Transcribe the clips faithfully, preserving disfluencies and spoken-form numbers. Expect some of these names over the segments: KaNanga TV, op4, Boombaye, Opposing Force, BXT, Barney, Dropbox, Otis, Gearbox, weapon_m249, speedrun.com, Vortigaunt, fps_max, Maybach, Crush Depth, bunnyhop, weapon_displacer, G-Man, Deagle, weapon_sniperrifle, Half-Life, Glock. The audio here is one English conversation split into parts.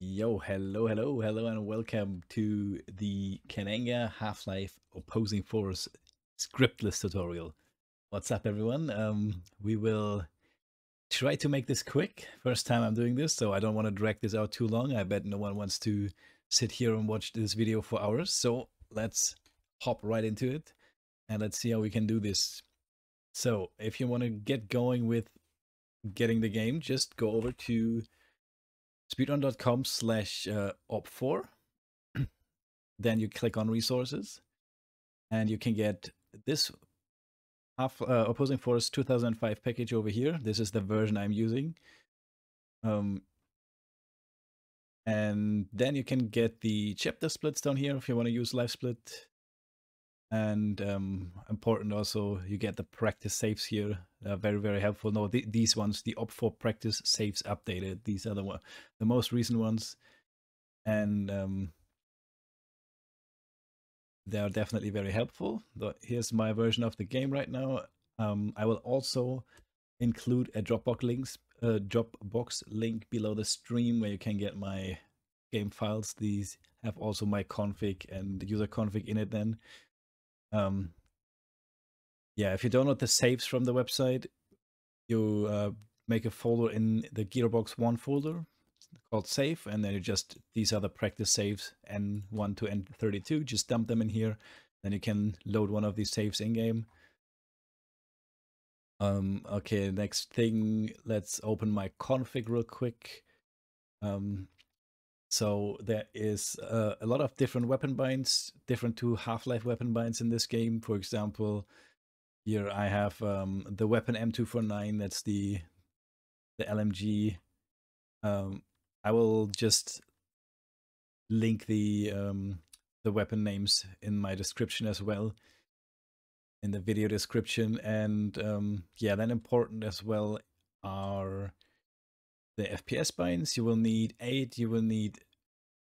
Yo, hello, hello, hello, and welcome to the KaNanga Half-Life Opposing Force scriptless tutorial. What's up, everyone? Um, we will try to make this quick. First time I'm doing this, so I don't want to drag this out too long. I bet no one wants to sit here and watch this video for hours. So let's hop right into it and let's see how we can do this. So if you want to get going with getting the game, just go over to speedrun.com slash op four. Then you click on resources and you can get this half, uh, Opposing Force two thousand five package over here. This is the version I'm using. Um, and then you can get the chapter splits down here if you want to use live split. And um, important also, you get the practice saves here. Uh, very, very helpful. No, th these ones, the op four practice saves updated. These are the, one, the most recent ones. And um, they are definitely very helpful. Here's my version of the game right now. Um, I will also include a Dropbox, links, uh, Dropbox link below the stream where you can get my game files. These have also my config and user config in it then. Um, yeah, if you download the saves from the website, you uh, make a folder in the Gearbox one folder called save, and then you just, these are the practice saves, N one to N thirty-two, just dump them in here, then you can load one of these saves in-game. Um, okay, next thing, let's open my config real quick. Um, So there is uh, a lot of different weapon binds, different to Half-Life weapon binds in this game. For example, here I have um, the weapon M two forty-nine, that's the, the L M G. Um, I will just link the, um, the weapon names in my description as well, in the video description. And um, yeah, then important as well are the F P S binds. You will need eight, you will need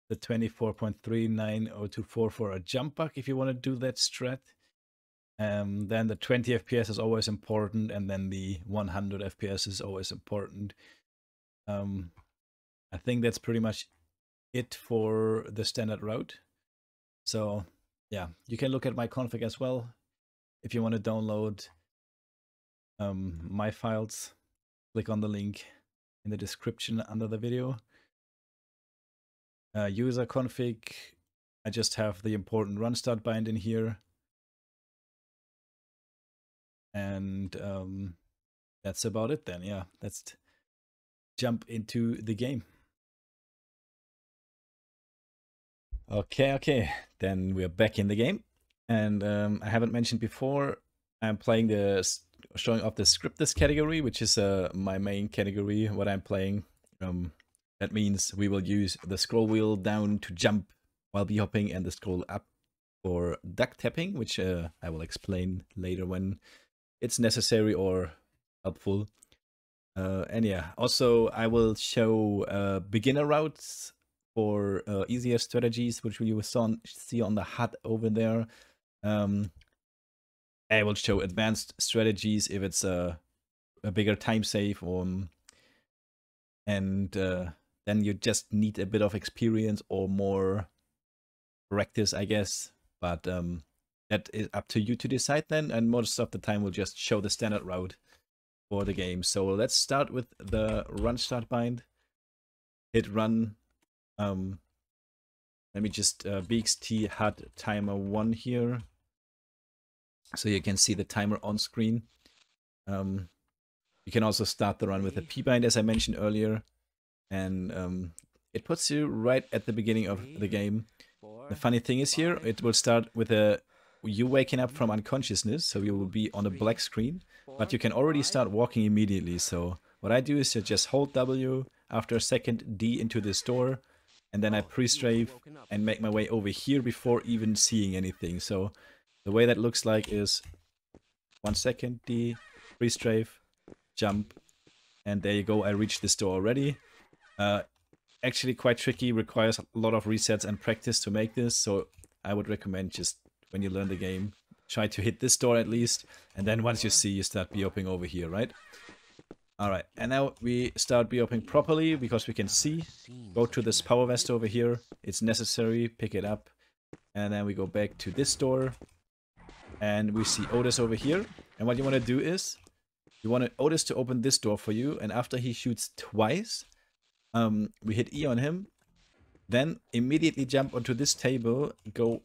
the twenty-four point three nine zero two four for a jump bug if you want to do that strat. Um, then the twenty F P S is always important, and then the one hundred F P S is always important. Um, I think that's pretty much it for the standard route. So yeah, you can look at my config as well if you want to download um, my files. Click on the link in the description under the video. Uh, user config, I just have the important run start bind in here, and um, that's about it then. Yeah, let's jump into the game. Okay, okay, then we're back in the game, and um, I haven't mentioned before, I'm playing the showing off the scriptless category, which is uh, my main category, what I'm playing. Um, that means we will use the scroll wheel down to jump while b-hopping and the scroll up for duck tapping, which uh, I will explain later when it's necessary or helpful. Uh, and yeah, also I will show uh, beginner routes for uh, easier strategies, which you will see on the H U D over there. Um, I will show advanced strategies if it's a, a bigger time save, or, and uh, then you just need a bit of experience or more practice, I guess. But um, that is up to you to decide then, and most of the time we'll just show the standard route for the game. So let's start with the run start bind. Hit run. Um, let me just uh, B X T H U D timer one here, so you can see the timer on screen. Um, you can also start the run with a P bind, as I mentioned earlier. And um, it puts you right at the beginning of the game. The funny thing is here, it will start with a you waking up from unconsciousness, so you will be on a black screen, but you can already start walking immediately. So what I do is I just hold W, after a second D into this door, and then I pre-strafe and make my way over here before even seeing anything. So the way that looks like is one second, D, pre-strafe, jump, and there you go, I reached this door already. Uh, actually quite tricky, requires a lot of resets and practice to make this, so I would recommend just when you learn the game, try to hit this door at least, and then once you see, you start B-hopping over here, right? Alright, and now we start BOPing properly because we can see. Go to this power vest over here. It's necessary. Pick it up. And then we go back to this door. And we see Otis over here. And what you want to do is, you want Otis to open this door for you. And after he shoots twice, um, we hit E on him. Then immediately jump onto this table. Go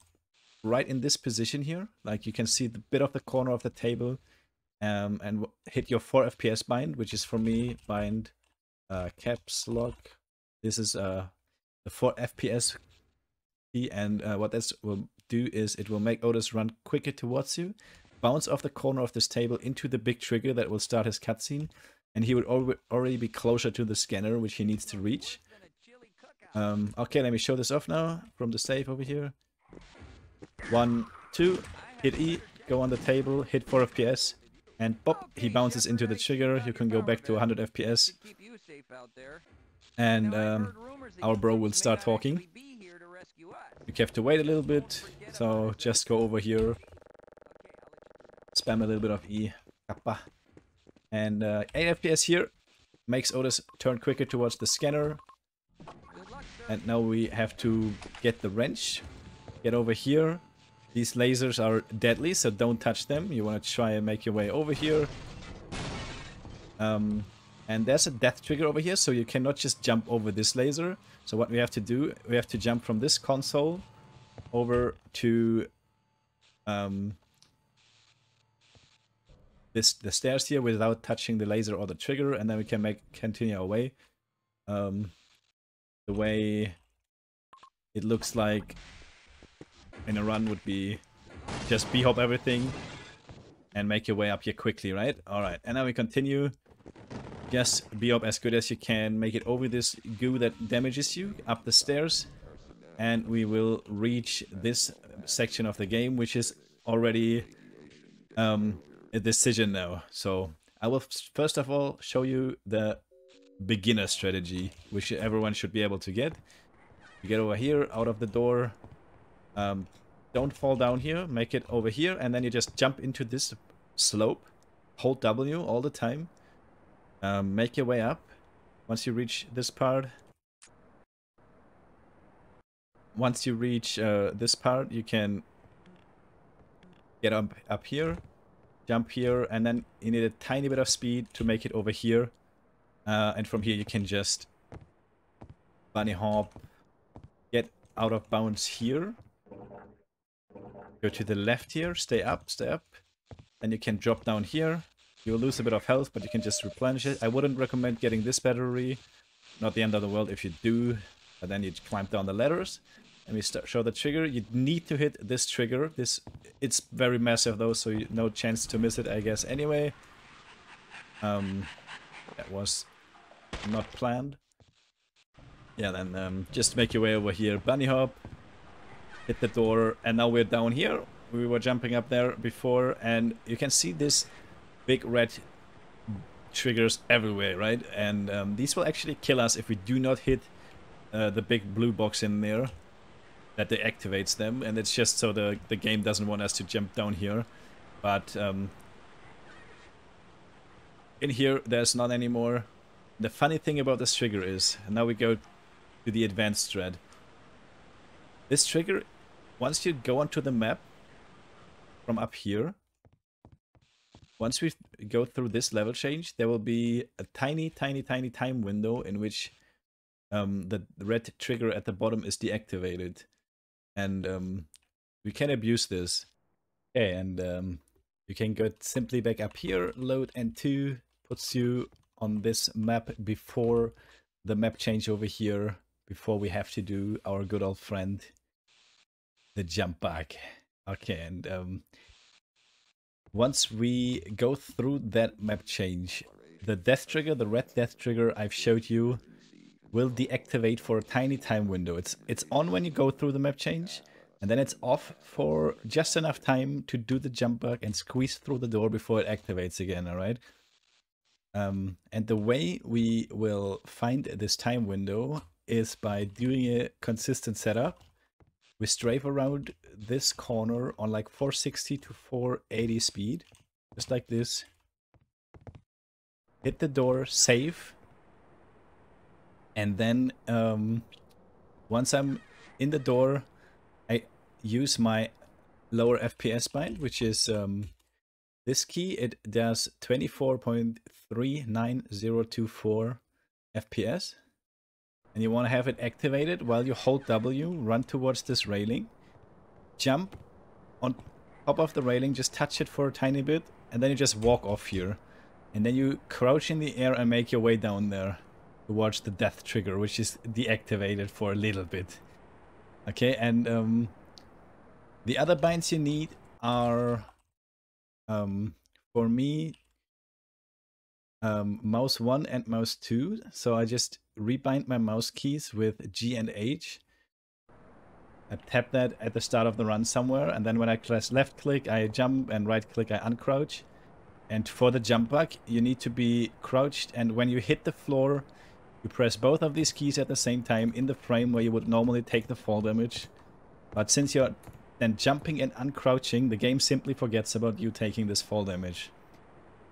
right in this position here. Like you can see the bit of the corner of the table. Um, and hit your four F P S bind, which is for me bind uh, caps lock. This is uh, the four F P S key, and uh, what this will do is it will make Otis run quicker towards you, bounce off the corner of this table into the big trigger that will start his cutscene, and he would al already be closer to the scanner, which he needs to reach. Um, okay, let me show this off now from the safe over here. One, two, hit E, go on the table, hit four F P S. And pop, he bounces into the trigger. You can go back to one hundred F P S. And um, our bro will start talking. You have to wait a little bit, so just go over here. Spam a little bit of E. And uh, eight F P S here makes Otis turn quicker towards the scanner. And now we have to get the wrench. Get over here. These lasers are deadly, so don't touch them. You want to try and make your way over here. Um, and there's a death trigger over here, so you cannot just jump over this laser. So what we have to do, we have to jump from this console over to um, this the stairs here without touching the laser or the trigger, and then we can make continue our way. Um, the way it looks like in a run would be just B-hop everything and make your way up here quickly, right? Alright, and now we continue. Just B-hop as good as you can. Make it over this goo that damages you, up the stairs. And we will reach this section of the game, which is already um, a decision now. So I will first of all show you the beginner strategy, which everyone should be able to get. You get over here, out of the door. Um, don't fall down here, make it over here, and then you just jump into this slope, hold W all the time, um, make your way up. Once you reach this part, once you reach uh, this part, you can get up, up here, jump here, and then you need a tiny bit of speed to make it over here, uh, and from here you can just bunny hop, get out of bounds here. Go to the left here, stay up, stay up. Then you can drop down here. You'll lose a bit of health, but you can just replenish it. I wouldn't recommend getting this battery. Not the end of the world if you do. But then you climb down the ladders. And we start, show the trigger. You need to hit this trigger. This It's very massive though, so you, no chance to miss it, I guess, anyway. Um, that was not planned. Yeah, then um, just make your way over here. Bunny hop. Hit the door, and now we're down here. We were jumping up there before, and you can see this big red triggers everywhere, right? And um, these will actually kill us if we do not hit uh, the big blue box in there that deactivates them, and it's just so the, the game doesn't want us to jump down here. But um, in here there's none anymore. The funny thing about this trigger is, and now we go to the advanced thread. This trigger, once you go onto the map from up here, once we go through this level change, there will be a tiny, tiny, tiny time window in which um, the red trigger at the bottom is deactivated. And um, we can abuse this. Okay, and um, you can go simply back up here, load N two, puts you on this map before the map change over here. Before we have to do our good old friend, the jump back. Okay, and um, once we go through that map change, the death trigger, the red death trigger I've showed you, will deactivate for a tiny time window. It's, it's on when you go through the map change, and then it's off for just enough time to do the jump back and squeeze through the door before it activates again, all right? Um, and the way we will find this time window is by doing a consistent setup. We strafe around this corner on like four sixty to four eighty speed, just like this. hit the door, save, and then um, once I'm in the door, I use my lower F P S bind, which is um, this key. It does twenty-four point three nine zero two four F P S, and you want to have it activated while you hold W, run towards this railing, jump on top of the railing, just touch it for a tiny bit, and then you just walk off here. And then you crouch in the air and make your way down there to watch the death trigger, which is deactivated for a little bit. Okay, and um, the other binds you need are, um, for me, um, mouse one and mouse two. So I just rebind my mouse keys with G and H. I tap that at the start of the run somewhere, and then when I press left click, I jump, and right click, I uncrouch. And for the jump back, you need to be crouched, and when you hit the floor, you press both of these keys at the same time in the frame where you would normally take the fall damage. But since you're then jumping and uncrouching, the game simply forgets about you taking this fall damage.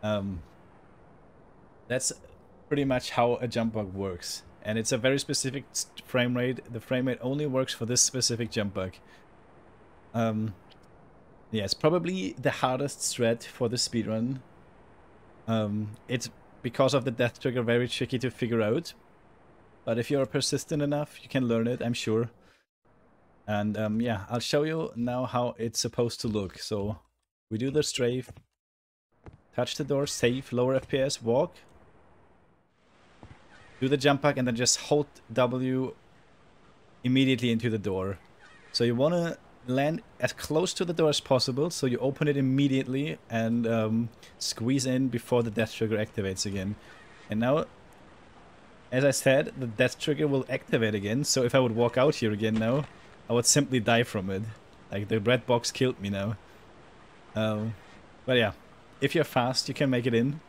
Um, that's pretty much how a jump bug works. And it's a very specific frame rate. The frame rate only works for this specific jump bug. Um, yeah, it's probably the hardest strat for the speedrun. Um, it's because of the death trigger very tricky to figure out. But if you're persistent enough, you can learn it, I'm sure. And um, yeah, I'll show you now how it's supposed to look. So we do the strafe, touch the door, save, lower F P S, walk. Do the jump back and then just hold W immediately into the door. So you want to land as close to the door as possible, so you open it immediately and um, squeeze in before the death trigger activates again. And now, as I said, the death trigger will activate again, so if I would walk out here again now, I would simply die from it. Like, the red box killed me now. Um, but yeah, if you're fast, you can make it in.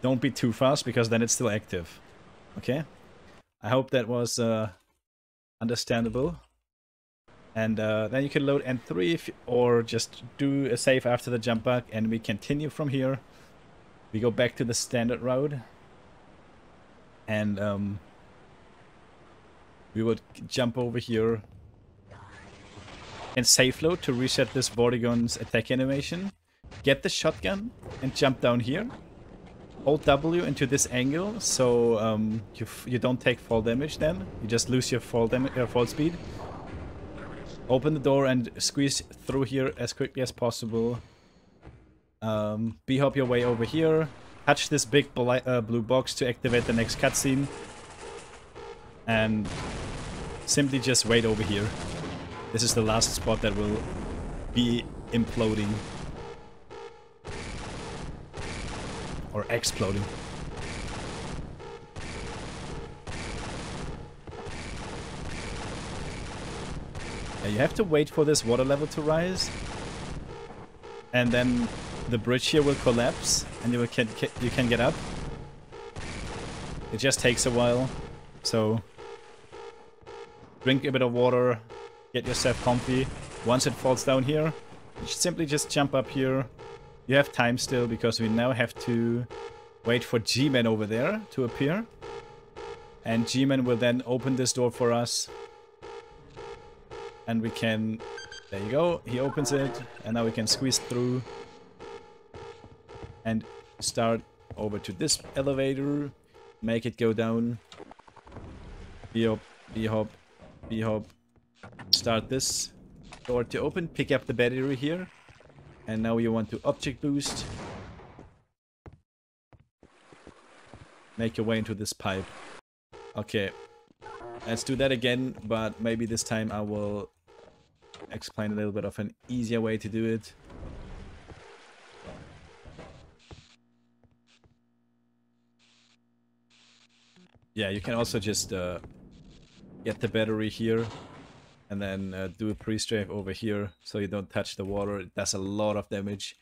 Don't be too fast, because then it's still active. Okay, I hope that was uh, understandable. And uh, then you can load N three if, or just do a save after the jump back, and we continue from here. We go back to the standard route, and um, we would jump over here and save load to reset this Vortigaun's attack animation. Get the shotgun and jump down here. Hold W into this angle, so um, you, f you don't take fall damage then. You just lose your fall, your fall speed. Open the door and squeeze through here as quickly as possible. Um, B-hop your way over here. Touch this big uh, blue box to activate the next cutscene. And simply just wait over here. This is the last spot that will be imploding. Or exploding. Yeah, you have to wait for this water level to rise, and then the bridge here will collapse, and you will can you can get up. It just takes a while, so drink a bit of water, get yourself comfy. Once it falls down here, you should simply just jump up here. You have time still, because we now have to wait for G-Man over there to appear. And G-Man will then open this door for us. And we can... There you go, he opens it. And now we can squeeze through. And start over to this elevator. Make it go down. B-hop, B-hop, B-hop. Start this door to open. Pick up the battery here. And now you want to object boost. Make your way into this pipe. Okay. Let's do that again, but maybe this time I will explain a little bit of an easier way to do it. Yeah, you can also just uh, get the battery here. And then uh, do a pre-strafe over here, so you don't touch the water. It does a lot of damage.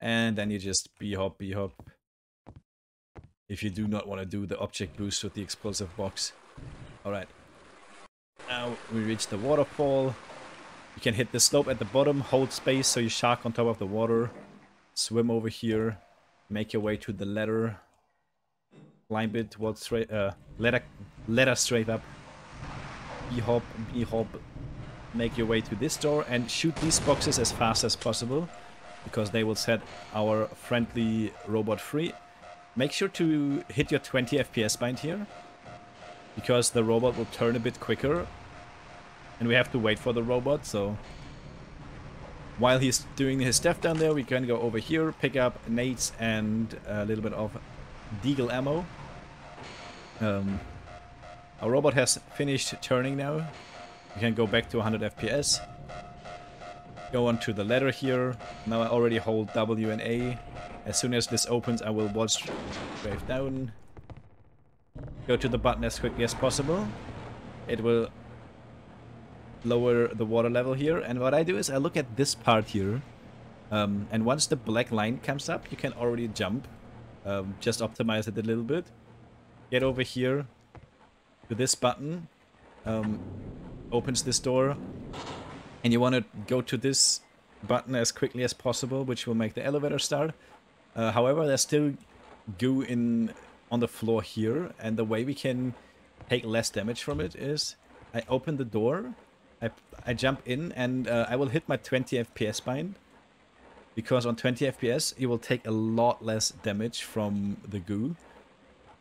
And then you just B-hop, B-hop. If you do not want to do the object boost with the explosive box. Alright. Now we reach the waterfall. You can hit the slope at the bottom, hold space so you shark on top of the water. Swim over here. Make your way to the ladder. climb it towards straight, uh, ladder, ladder straight up. B-hop, B-hop, make your way to this door and shoot these boxes as fast as possible, because they will set our friendly robot free. Make sure to hit your twenty F P S bind here, because the robot will turn a bit quicker and we have to wait for the robot. So while he's doing his stuff down there, we can go over here, pick up nades and a little bit of deagle ammo. Um, our robot has finished turning now. We can go back to one hundred F P S. Go on to the ladder here. Now I already hold W and A. As soon as this opens, I will watch wave down. Go to the button as quickly as possible. It will lower the water level here, and what I do is I look at this part here, um, and once the black line comes up you can already jump. Um, just optimize it a little bit, get over here to this button, um, opens this door, and you want to go to this button as quickly as possible, which will make the elevator start. Uh, however, there's still goo in on the floor here, and the way we can take less damage from it is I open the door, I, I jump in, and uh, I will hit my twenty F P S bind, because on twenty F P S you will take a lot less damage from the goo.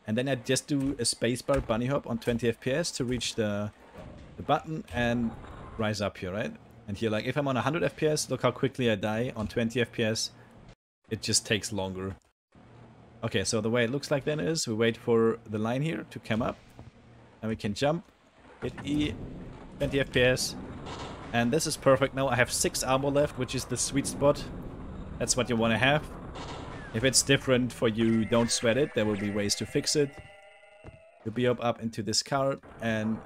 And then I just do a spacebar bunny hop on twenty F P S to reach the, the button and rise up here, right? And here, like, if I'm on one hundred F P S, look how quickly I die. On twenty F P S, it just takes longer. Okay, so the way it looks like then is we wait for the line here to come up, and we can jump, hit E, twenty F P S, and this is perfect. Now I have six armor left, which is the sweet spot. That's what you want to have. If it's different for you, don't sweat it. There will be ways to fix it. You'll be up, up into this card, and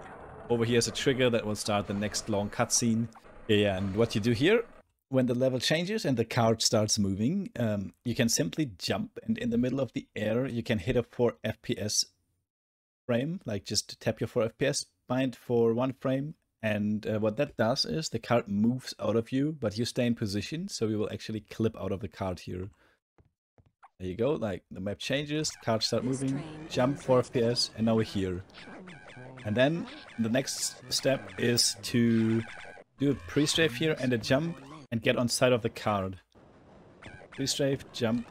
over here is a trigger that will start the next long cutscene. Yeah, and what you do here, when the level changes and the card starts moving, um, you can simply jump, and in the middle of the air you can hit a four F P S frame, like just tap your four F P S bind for one frame. And uh, what that does is the card moves out of you, but you stay in position, so you will actually clip out of the card here. There you go, like the map changes, cards start moving, jump four F P S, and now we're here. And then the next step is to do a pre-strafe here and a jump and get on side of the card. Pre-strafe, jump,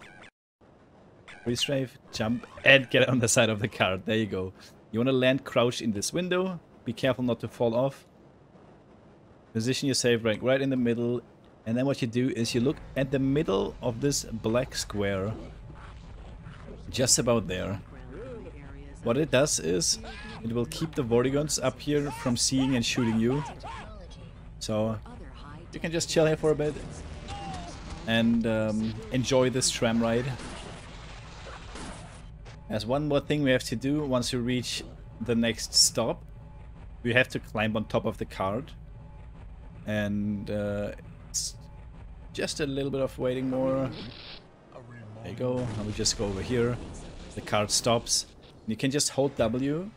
pre-strafe, jump, and get on the side of the card. There you go. You want to land crouched in this window. Be careful not to fall off. Position your save rank right in the middle, and then what you do is you look at the middle of this black square, just about there. What it does is it will keep the Vortigaunts up here from seeing and shooting you, so you can just chill here for a bit and um, enjoy this tram ride. There's one more thing we have to do. Once you reach the next stop, we have to climb on top of the card, and uh, it's just a little bit of waiting more. There you go. Now we just go over here, the card stops, and you can just hold W,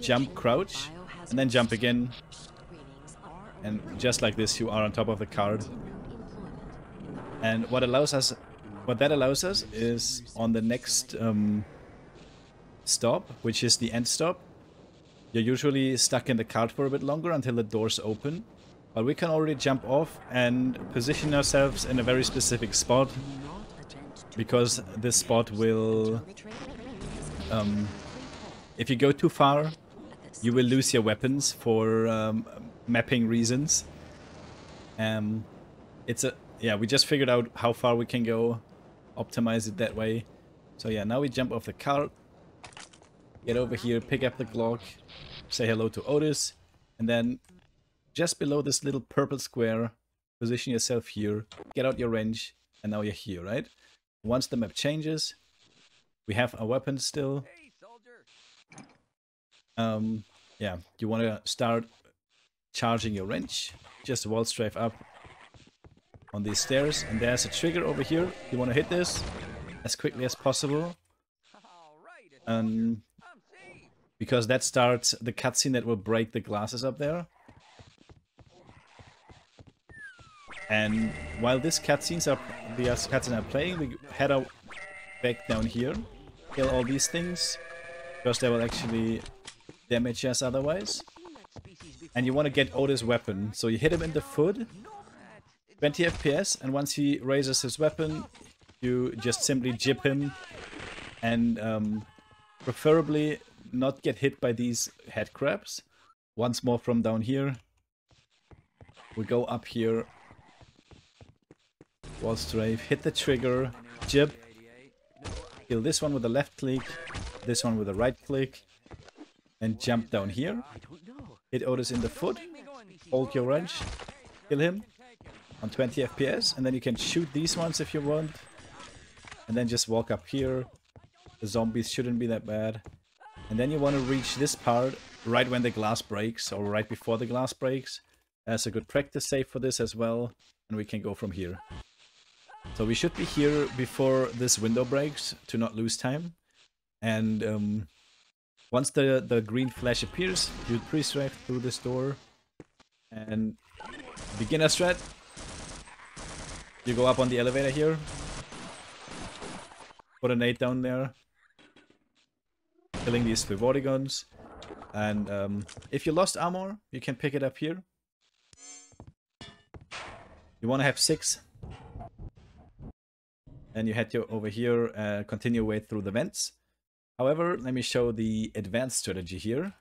jump, crouch, and then jump again, and just like this you are on top of the card. And what allows us, what that allows us is on the next um, stop, which is the end stop, you're usually stuck in the cart for a bit longer until the doors open, but we can already jump off and position ourselves in a very specific spot, because this spot will, um, if you go too far, you will lose your weapons for um, mapping reasons. Um, it's a yeah. We just figured out how far we can go, optimize it that way. So yeah, now we jump off the cart, get over here, pick up the Glock, say hello to Otis, and then just below this little purple square, position yourself here, get out your wrench, and now you're here, right? Once the map changes, we have our weapons still. Um, yeah, you want to start charging your wrench, just wall strafe up on these stairs, and there's a trigger over here. You want to hit this as quickly as possible, um, because that starts the cutscene that will break the glasses up there. And while these cutscenes are, the cutscene are playing, we head out back down here kill all these things, because they will actually damage us otherwise. And you want to get Otis' weapon. So you hit him in the foot, twenty F P S, and once he raises his weapon, you just simply jib him and um, preferably not get hit by these head crabs. Once more from down here. We go up here. Wall strafe, hit the trigger, jib. Kill this one with the left click, this one with the right click, and jump down here. Hit Otis in the foot, hold your wrench, kill him on twenty F P S, and then you can shoot these ones if you want. And then just walk up here. The zombies shouldn't be that bad. And then you want to reach this part right when the glass breaks, or right before the glass breaks. There's a good practice save for this as well, and we can go from here. So we should be here before this window breaks to not lose time. And um, once the, the green flash appears, you pre-strafe through this door. And beginner strat. You go up on the elevator here. Put a nade down there. Killing these three Vortigaunts. And um, if you lost armor, you can pick it up here. You want to have six. And you head your, over here, uh, continue your way through the vents. However, let me show the advanced strategy here.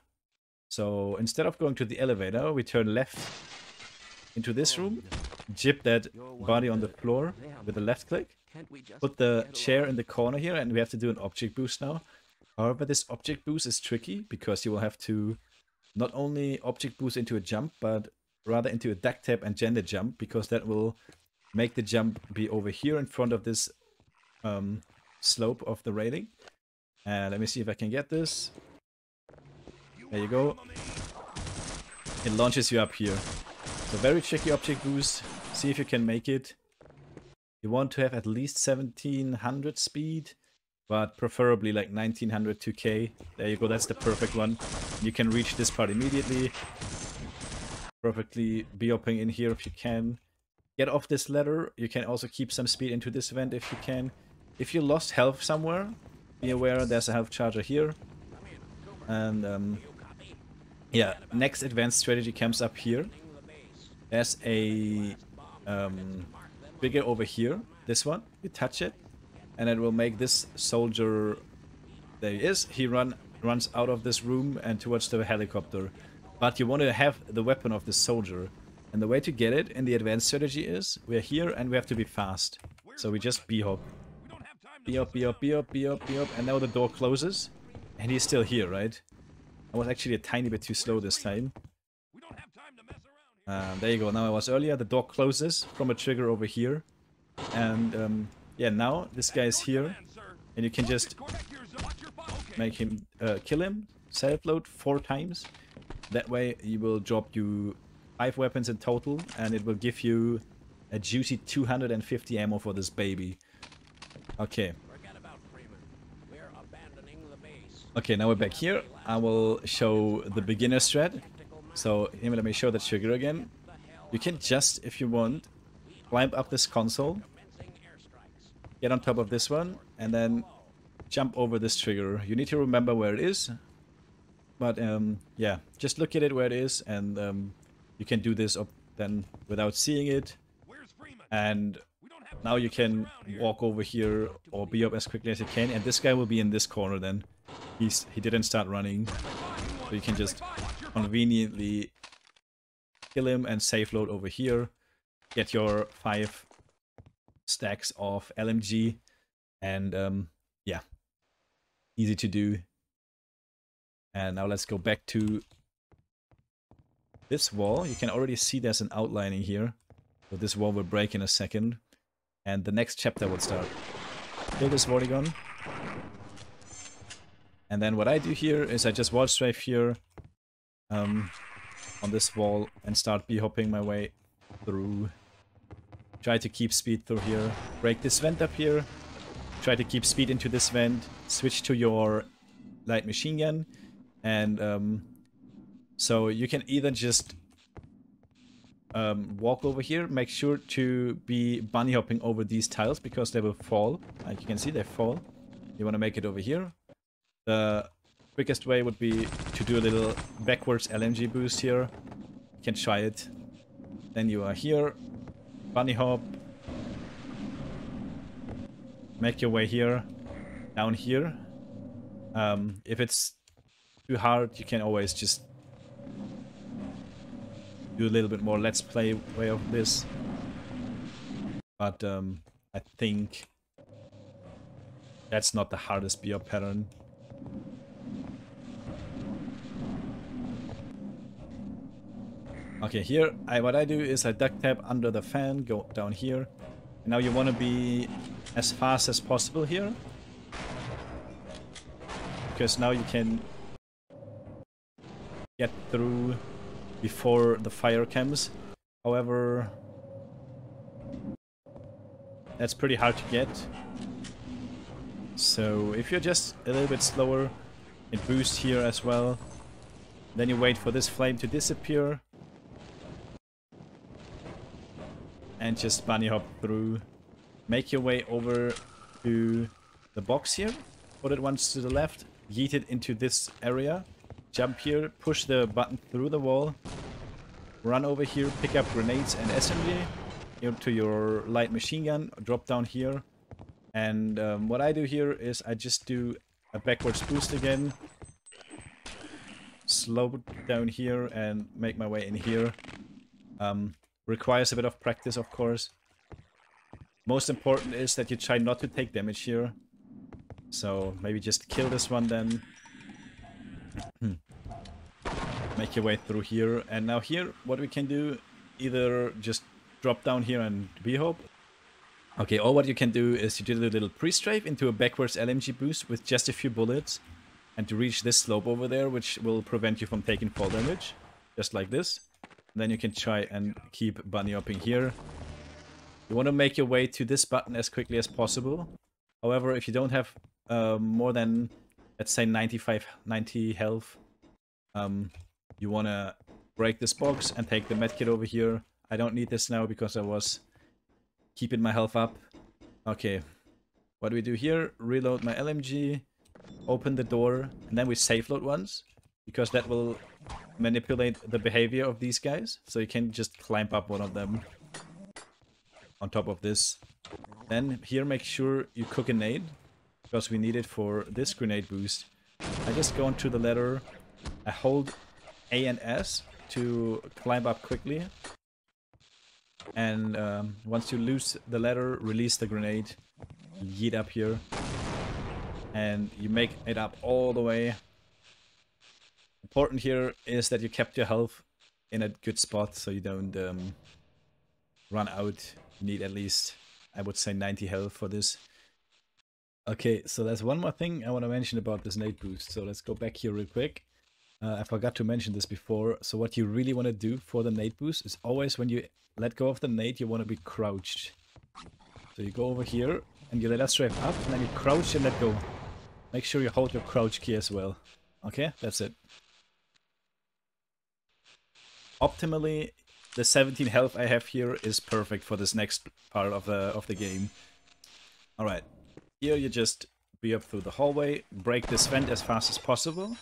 So instead of going to the elevator, we turn left into this room, jib that body on the floor with the left click, put the chair in the corner here, and we have to do an object boost now. However, this object boost is tricky because you will have to not only object boost into a jump, but rather into a duct tap and gender jump, because that will make the jump be over here in front of this um, slope of the railing. And uh, let me see if I can get this. There you go. It launches you up here. So very tricky object boost. See if you can make it. You want to have at least seventeen hundred speed, but preferably like nineteen hundred two K. There you go. That's the perfect one. You can reach this part immediately. Perfectly BOPing in here if you can. Get off this ladder. You can also keep some speed into this vent if you can. If you lost health somewhere, be aware there's a health charger here. And um, yeah, next advanced strategy comes up here. There's a um, trigger over here. This one, you touch it, and it will make this soldier. There he is. He run runs out of this room and towards the helicopter. But you want to have the weapon of this soldier. And the way to get it in the advanced strategy is, we're here and we have to be fast. So we just B-hop. B-hop, B-hop, B-hop, B-hop, B-hop, and now the door closes. And he's still here, right? I was actually a tiny bit too slow this time. Um, there you go, now I was earlier. The door closes from a trigger over here. And um, yeah, now this guy is here. And you can just make him, uh, kill him, self-load four times. That way he will drop you five weapons in total, and it will give you a juicy two hundred fifty ammo for this baby. Okay. Okay, now we're back here. I will show the beginner strat. So, anyway, let me show the trigger again. You can just, if you want, climb up this console, get on top of this one, and then jump over this trigger. You need to remember where it is. But, um, yeah, just look at it where it is, and um, you can do this up then without seeing it, and now you can walk over here or be up as quickly as you can, and this guy will be in this corner then. He's, he didn't start running, so you can just conveniently kill him and safe load over here, get your five stacks of L M G, and um, yeah, easy to do. And now let's go back to this wall. You can already see there's an outlining here, so this wall will break in a second, and the next chapter will start. Kill this Vortigaun. And then what I do here is I just wall strafe here um, on this wall and start B-hopping my way through. Try to keep speed through here. Break this vent up here. Try to keep speed into this vent. Switch to your light machine gun, and um, so you can either just um, walk over here, make sure to be bunny hopping over these tiles because they will fall. Like you can see, they fall. You you want to make it over here. The quickest way would be to do a little backwards L M G boost here. You can try it. Then you are here. Bunny hop. Make your way here. Down here. Um, if it's too hard, you can always just do a little bit more let's play way of this. But um, I think that's not the hardest B O pattern. Okay, here, I, what I do is I duct tap under the fan, go down here. And now you want to be as fast as possible here. Because now you can get through before the fire comes. However, that's pretty hard to get. So if you're just a little bit slower, it boosts here as well. Then you wait for this flame to disappear. And just bunny hop through. Make your way over to the box here. Put it once to the left. Yeet it into this area. Jump here. Push the button through the wall. Run over here. Pick up grenades and S M G. Into your light machine gun. Drop down here. And um, what I do here is I just do a backwards boost again. Slow down here and make my way in here. Um... Requires a bit of practice, of course. Most important is that you try not to take damage here. So maybe just kill this one then. Make your way through here. And now here, what we can do, either just drop down here and B-hop. Okay, or what you can do is you do a little pre-strafe into a backwards L M G boost with just a few bullets. And to reach this slope over there, which will prevent you from taking fall damage. Just like this. Then you can try and keep bunny hopping here. You want to make your way to this button as quickly as possible. However, if you don't have uh, more than, let's say, ninety-five, ninety health, um, you want to break this box and take the medkit over here. I don't need this now because I was keeping my health up. Okay, what do we do here? Reload my L M G, open the door, and then we safe load once, because that will manipulate the behavior of these guys, so you can just climb up one of them on top of this. Then here, make sure you cook a nade, because we need it for this grenade boost. I just go onto the ladder, I hold A and S to climb up quickly, and um, once you lose the ladder, release the grenade, yeet up here, and you make it up all the way. Important here is that you kept your health in a good spot, so you don't um, run out. You need at least, I would say, ninety health for this. Okay, so there's one more thing I want to mention about this nade boost. So let's go back here real quick. Uh, I forgot to mention this before. So what you really want to do for the nade boost is always when you let go of the nade, you want to be crouched. So you go over here and you let us strafe up, and then you crouch and let go. Make sure you hold your crouch key as well. Okay, that's it. Optimally, the seventeen health I have here is perfect for this next part of the of the game. All right, here you just be up through the hallway, break this vent as fast as possible.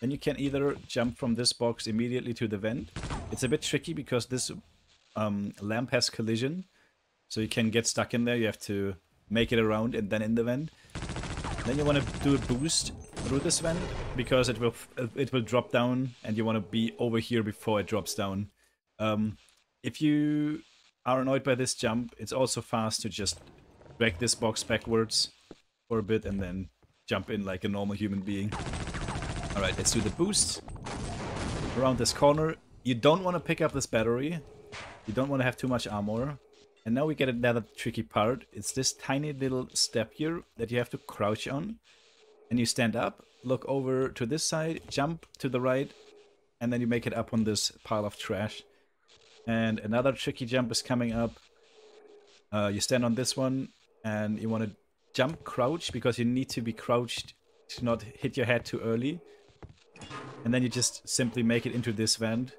Then you can either jump from this box immediately to the vent. It's a bit tricky because this um, lamp has collision, so you can get stuck in there. You have to make it around and then in the vent. Then you want to do a boost through this vent, because it will it will drop down, and you want to be over here before it drops down. Um, if you are annoyed by this jump, it's also fast to just drag this box backwards for a bit and then jump in like a normal human being. Alright, let's do the boost around this corner. You don't want to pick up this battery. You don't want to have too much armor. And now we get another tricky part. It's this tiny little step here that you have to crouch on. And you stand up, look over to this side, jump to the right, and then you make it up on this pile of trash. And another tricky jump is coming up. Uh, you stand on this one, and you want to jump crouch, because you need to be crouched to not hit your head too early. And then you just simply make it into this vent.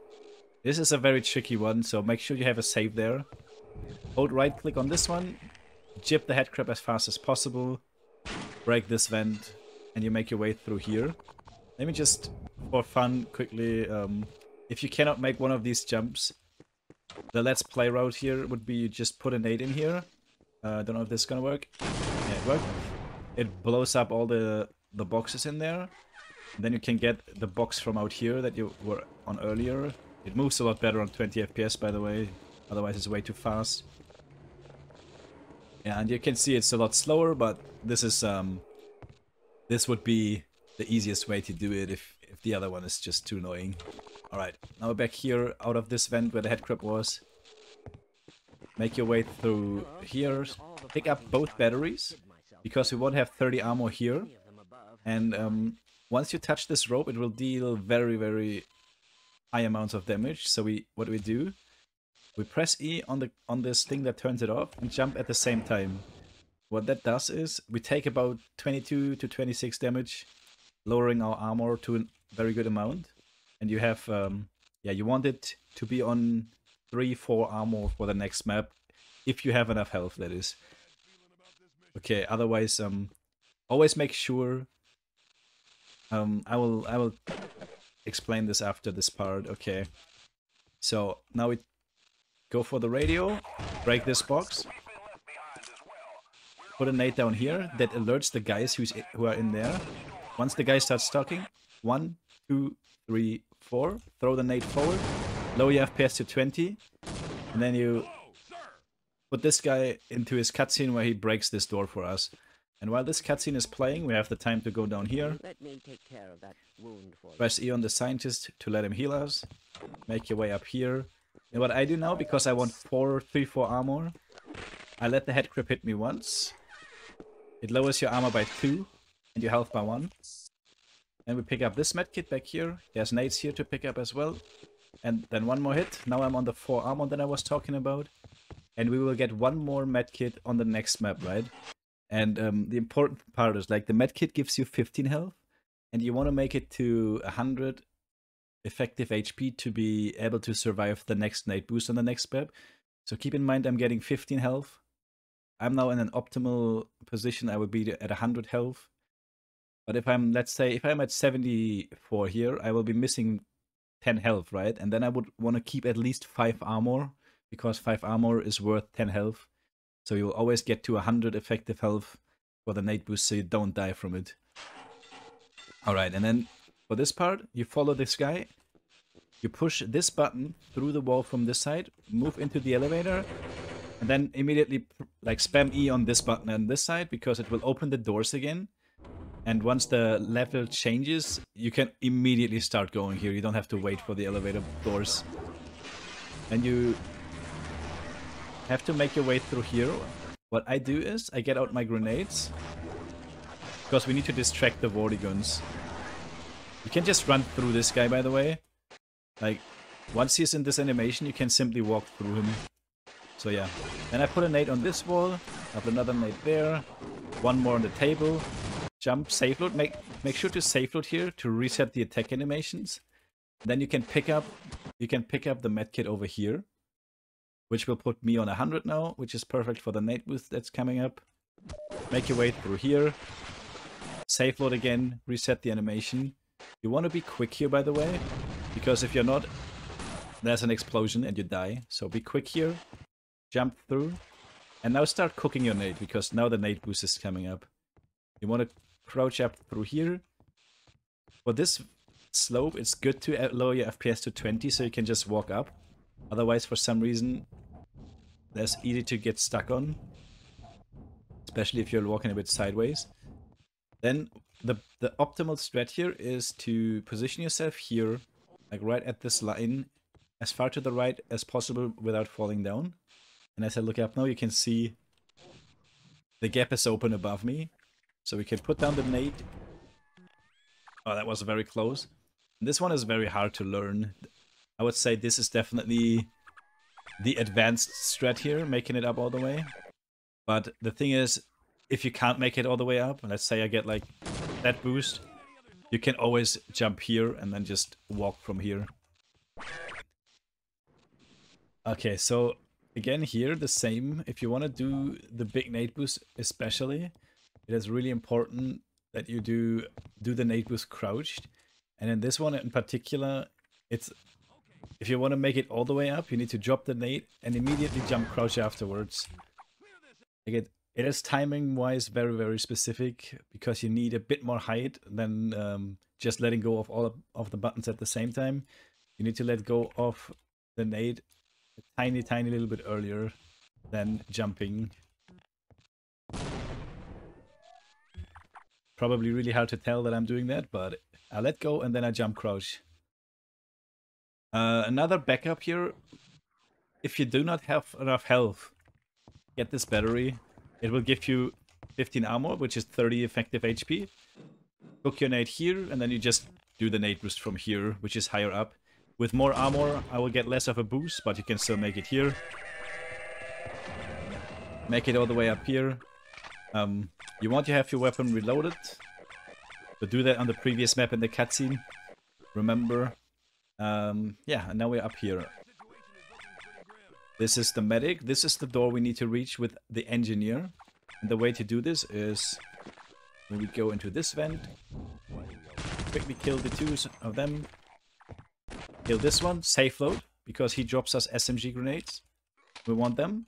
This is a very tricky one, so make sure you have a save there. Hold right click on this one, jib the headcrab as fast as possible. break this vent and you make your way through here. Let me just, for fun, quickly, um, if you cannot make one of these jumps, the let's play route here would be you just put a nade in here. I uh, don't know if this is gonna work. Yeah, it worked. It blows up all the, the boxes in there. And then you can get the box from out here that you were on earlier. It moves a lot better on twenty F P S, by the way. Otherwise, it's way too fast. Yeah, and you can see it's a lot slower, but this is um, this would be the easiest way to do it if, if the other one is just too annoying. Alright, now we're back here, out of this vent where the head crab was. Make your way through here, pick up both batteries, because we won't have thirty armor here. And um, once you touch this rope, it will deal very, very high amounts of damage. So we, what do we do? We press E on the on this thing that turns it off and jump at the same time. What that does is we take about twenty-two to twenty-six damage, lowering our armor to a very good amount. And you have, um, yeah, you want it to be on three, four armor for the next map, if you have enough health, that is. Okay, otherwise, um, always make sure. Um, I will I will explain this after this part. Okay, so now we go for the radio, break this box, put a nade down here that alerts the guys who's in, who are in there. Once the guy starts talking, one, two, three, four, throw the nade forward, lower your F P S to twenty, and then you put this guy into his cutscene where he breaks this door for us. And while this cutscene is playing, we have the time to go down here. Let me take care of that wound for you. Press E on the scientist to let him heal us. Make your way up here. And what I do now, because I want four, three, four armor, I let the head grip hit me once. It lowers your armor by two and your health by one. And we pick up this medkit back here. There's nades here to pick up as well. And then one more hit. Now I'm on the four armor that I was talking about. And we will get one more medkit on the next map, right? And um, the important part is, like, the medkit gives you fifteen health, and you want to make it to one hundred effective H P to be able to survive the next nade boost on the next map. So keep in mind, I'm getting fifteen health. I'm now in an optimal position. I would be at one hundred health. But if I'm, let's say, if I'm at seventy-four here, I will be missing ten health, right? And then I would want to keep at least five armor, because five armor is worth ten health. So you'll always get to one hundred effective health for the nade boost, so you don't die from it. Alright, and then for this part, you follow this guy. You push this button through the wall from this side, move into the elevator, and then immediately like spam E on this button on this side, because it will open the doors again. And once the level changes, you can immediately start going here. You don't have to wait for the elevator doors. And you have to make your way through here. What I do is I get out my grenades, because we need to distract the Vortigaunts. You can just run through this guy, by the way. Like, once he's in this animation, you can simply walk through him. So yeah. Then I put a nade on this wall. I put another nade there. One more on the table. Jump, safe load. Make make sure to safe load here to reset the attack animations. Then you can pick up you can pick up the medkit over here, which will put me on one hundred now, which is perfect for the nade boost that's coming up. Make your way through here. Safe load again, reset the animation. You want to be quick here, by the way, because if you're not, there's an explosion and you die. So be quick here, jump through, and now start cooking your nade, because now the nade boost is coming up. You want to crouch up through here. For this slope, it's good to lower your F P S to twenty so you can just walk up. Otherwise, for some reason, that's easy to get stuck on, especially if you're walking a bit sideways. Then the, the optimal strat here is to position yourself here, like right at this line, as far to the right as possible without falling down. And as I look up now, you can see the gap is open above me. So we can put down the nade. Oh, that was very close. This one is very hard to learn. I would say this is definitely the advanced strat here, making it up all the way. But the thing is, if you can't make it all the way up, let's say I get like that boost, you can always jump here and then just walk from here. Okay, so again here, the same. If you want to do the big nade boost especially, it is really important that you do do the nade with crouched. And in this one in particular, it's if you want to make it all the way up, you need to drop the nade and immediately jump crouch afterwards. Again, it is timing-wise very, very specific because you need a bit more height than um, just letting go of all of the buttons at the same time. You need to let go of the nade a tiny, tiny little bit earlier than jumping. Probably really hard to tell that I'm doing that, but I let go and then I jump crouch. Uh, another backup here. If you do not have enough health, get this battery. It will give you fifteen armor, which is thirty effective H P. Hook your nade here, and then you just do the nade boost from here, which is higher up. With more armor, I will get less of a boost, but you can still make it here. Make it all the way up here. Um, you want to have your weapon reloaded. So do that on the previous map in the cutscene. Remember. Um, yeah, and now we're up here. This is the medic. This is the door we need to reach with the engineer. And the way to do this is when we go into this vent, quickly kill the two of them. Kill this one, safe load, because he drops us S M G grenades. We want them.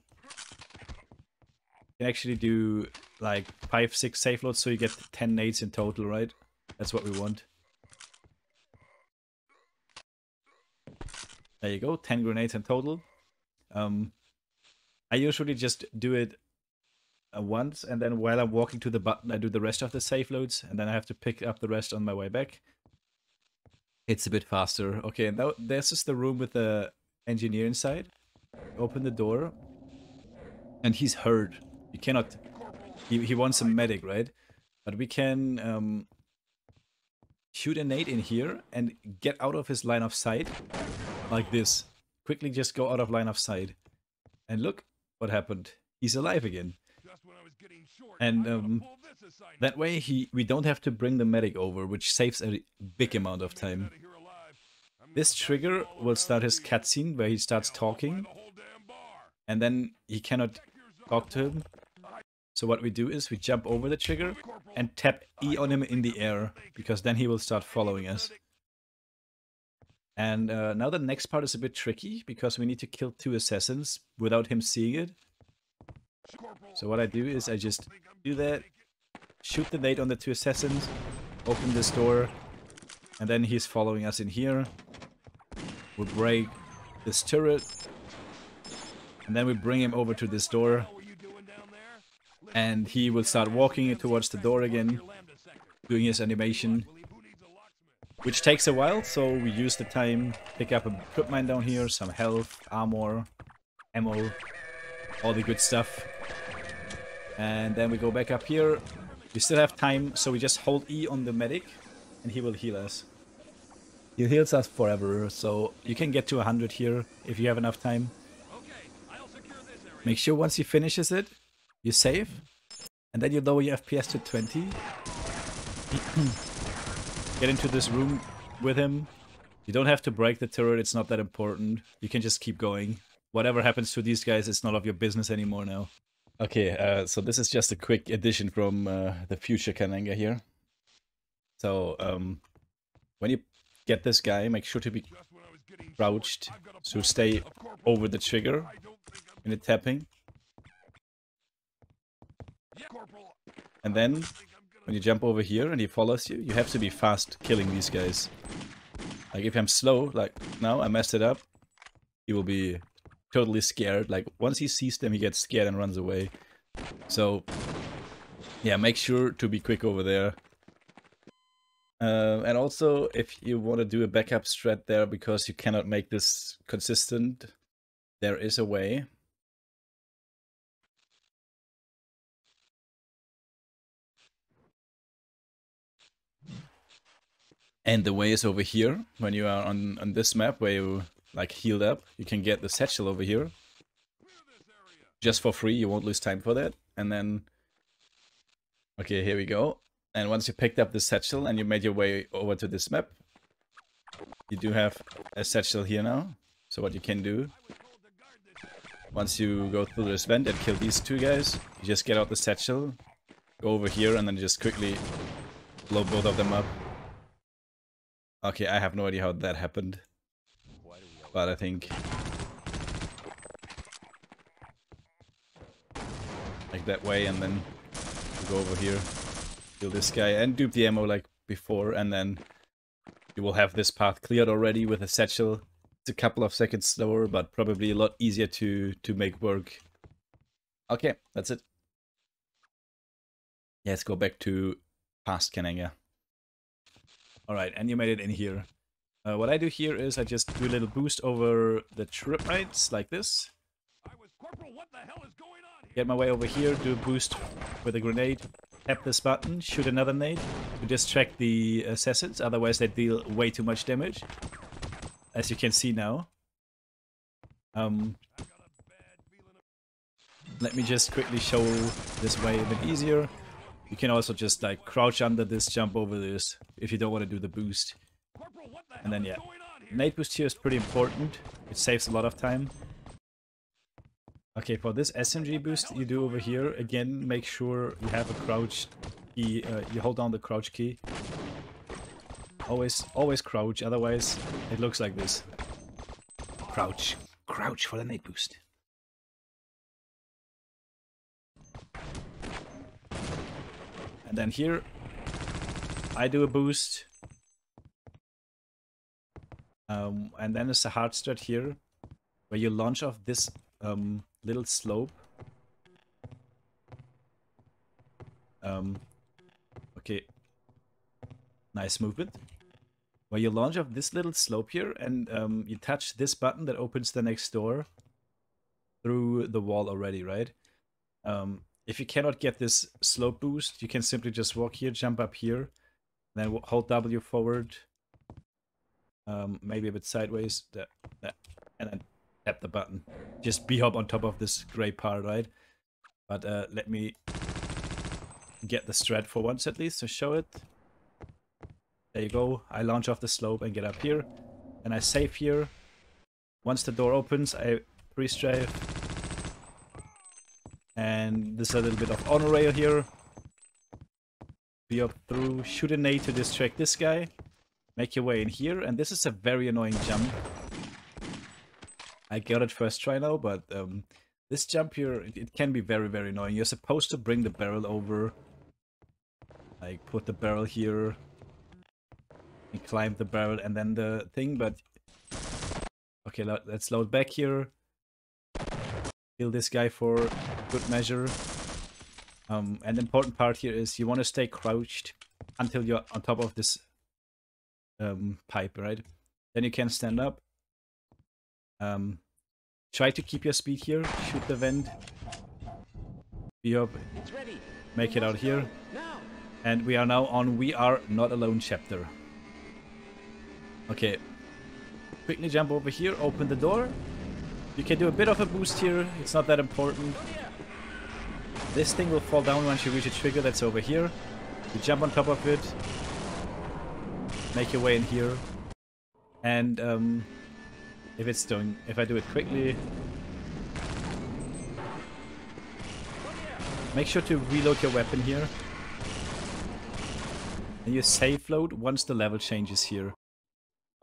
You can actually do like five, six safe loads, so you get ten nades in total, right? That's what we want. There you go, ten grenades in total. Um, I usually just do it uh, once, and then while I'm walking to the button, I do the rest of the safe loads, and then I have to pick up the rest on my way back. It's a bit faster. Okay, now this is the room with the engineer inside. Open the door, and he's hurt. You cannot... He, he wants a medic, right? But we can um, shoot a nade in here and get out of his line of sight like this. Quickly just go out of line of sight. And look what happened. He's alive again. And um, that way he we don't have to bring the medic over, which saves a big amount of time. This trigger will start his cutscene where he starts talking. And then he cannot talk to him. So what we do is we jump over the trigger and tap E on him in the air, because then he will start following us. And uh, now the next part is a bit tricky, because we need to kill two assassins without him seeing it. So what I do is I just do that, shoot the nade on the two assassins, open this door, and then he's following us in here. We'll break this turret, and then we bring him over to this door. And he will start walking towards the door again, doing his animation. Which takes a while, so we use the time, pick up a trip mine down here, some health, armor, ammo, all the good stuff. And then we go back up here. We still have time, so we just hold E on the medic, and he will heal us. He heals us forever, so you can get to one hundred here if you have enough time. Make sure once he finishes it, you save, and then you lower your F P S to twenty. Get into this room with him. You don't have to break the turret, it's not that important. You can just keep going. Whatever happens to these guys, it's none of your business anymore now. Okay, uh, so this is just a quick addition from uh, the future KaNanga here. So, um, when you get this guy, make sure to be crouched, so stay over the trigger in the tapping. And then... when you jump over here and he follows you, you have to be fast killing these guys. Like, if I'm slow, like, now I messed it up, he will be totally scared. Like, once he sees them, he gets scared and runs away. So, yeah, make sure to be quick over there. Uh, and also, if you want to do a backup strat there, because you cannot make this consistent, there is a way. And the way is over here. When you are on, on this map where you like healed up, you can get the satchel over here. Just for free, you won't lose time for that. And then, okay, here we go. And once you picked up the satchel and you made your way over to this map, you do have a satchel here now. So what you can do, once you go through this vent and kill these two guys, you just get out the satchel, go over here and then just quickly blow both of them up. Okay, I have no idea how that happened, but I think like that way, and then go over here, kill this guy and dupe the ammo like before, and then you will have this path cleared already with a satchel. It's a couple of seconds slower, but probably a lot easier to to make work. Okay, that's it. Yeah, let's go back to past KaNanga. Alright, and you made it in here. Uh, what I do here is I just do a little boost over the trip rights, like this. I was Corporal, what the hell is going on here? Get my way over here, do a boost with a grenade, tap this button, shoot another nade to distract the assassins, otherwise they deal way too much damage, as you can see now. Um, let me just quickly show this way a bit easier. You can also just like crouch under this, jump over this, if you don't want to do the boost. And then yeah, nade boost here is pretty important, it saves a lot of time. Okay, for this S M G boost you do over here, again make sure you have a crouch key, uh, you hold down the crouch key. Always, always crouch, otherwise it looks like this. Crouch, crouch for the nade boost. And then here, I do a boost, um, and then it's a hard start here, where you launch off this um, little slope. Um, okay, nice movement. Where you launch off this little slope here, and um, you touch this button that opens the next door through the wall already, right? Um, If you cannot get this slope boost, you can simply just walk here, jump up here, then hold W forward, um, maybe a bit sideways, that, that, and then tap the button. Just B-hop on top of this gray part, right? But uh, let me get the strat for once at least, so show it. There you go, I launch off the slope and get up here, and I save here. Once the door opens, I pre-strafe. And there's a little bit of honor rail here. Be up through, shoot a nade to distract this guy. Make your way in here, and this is a very annoying jump. I got it first try now, but um, this jump here, it, it can be very, very annoying. You're supposed to bring the barrel over. Like, put the barrel here. And climb the barrel and then the thing, but... Okay, let's load back here. Kill this guy for... good measure. Um, an important part here is you want to stay crouched until you're on top of this um, pipe, right? Then you can stand up. Um, try to keep your speed here. Shoot the vent. Be up. Make it out here. And we are now on We Are Not Alone chapter. Okay. Quickly jump over here. Open the door. You can do a bit of a boost here. It's not that important. This thing will fall down once you reach a trigger that's over here. You jump on top of it, make your way in here, and um, if it's doing, if I do it quickly, make sure to reload your weapon here, and you safe load once the level changes here.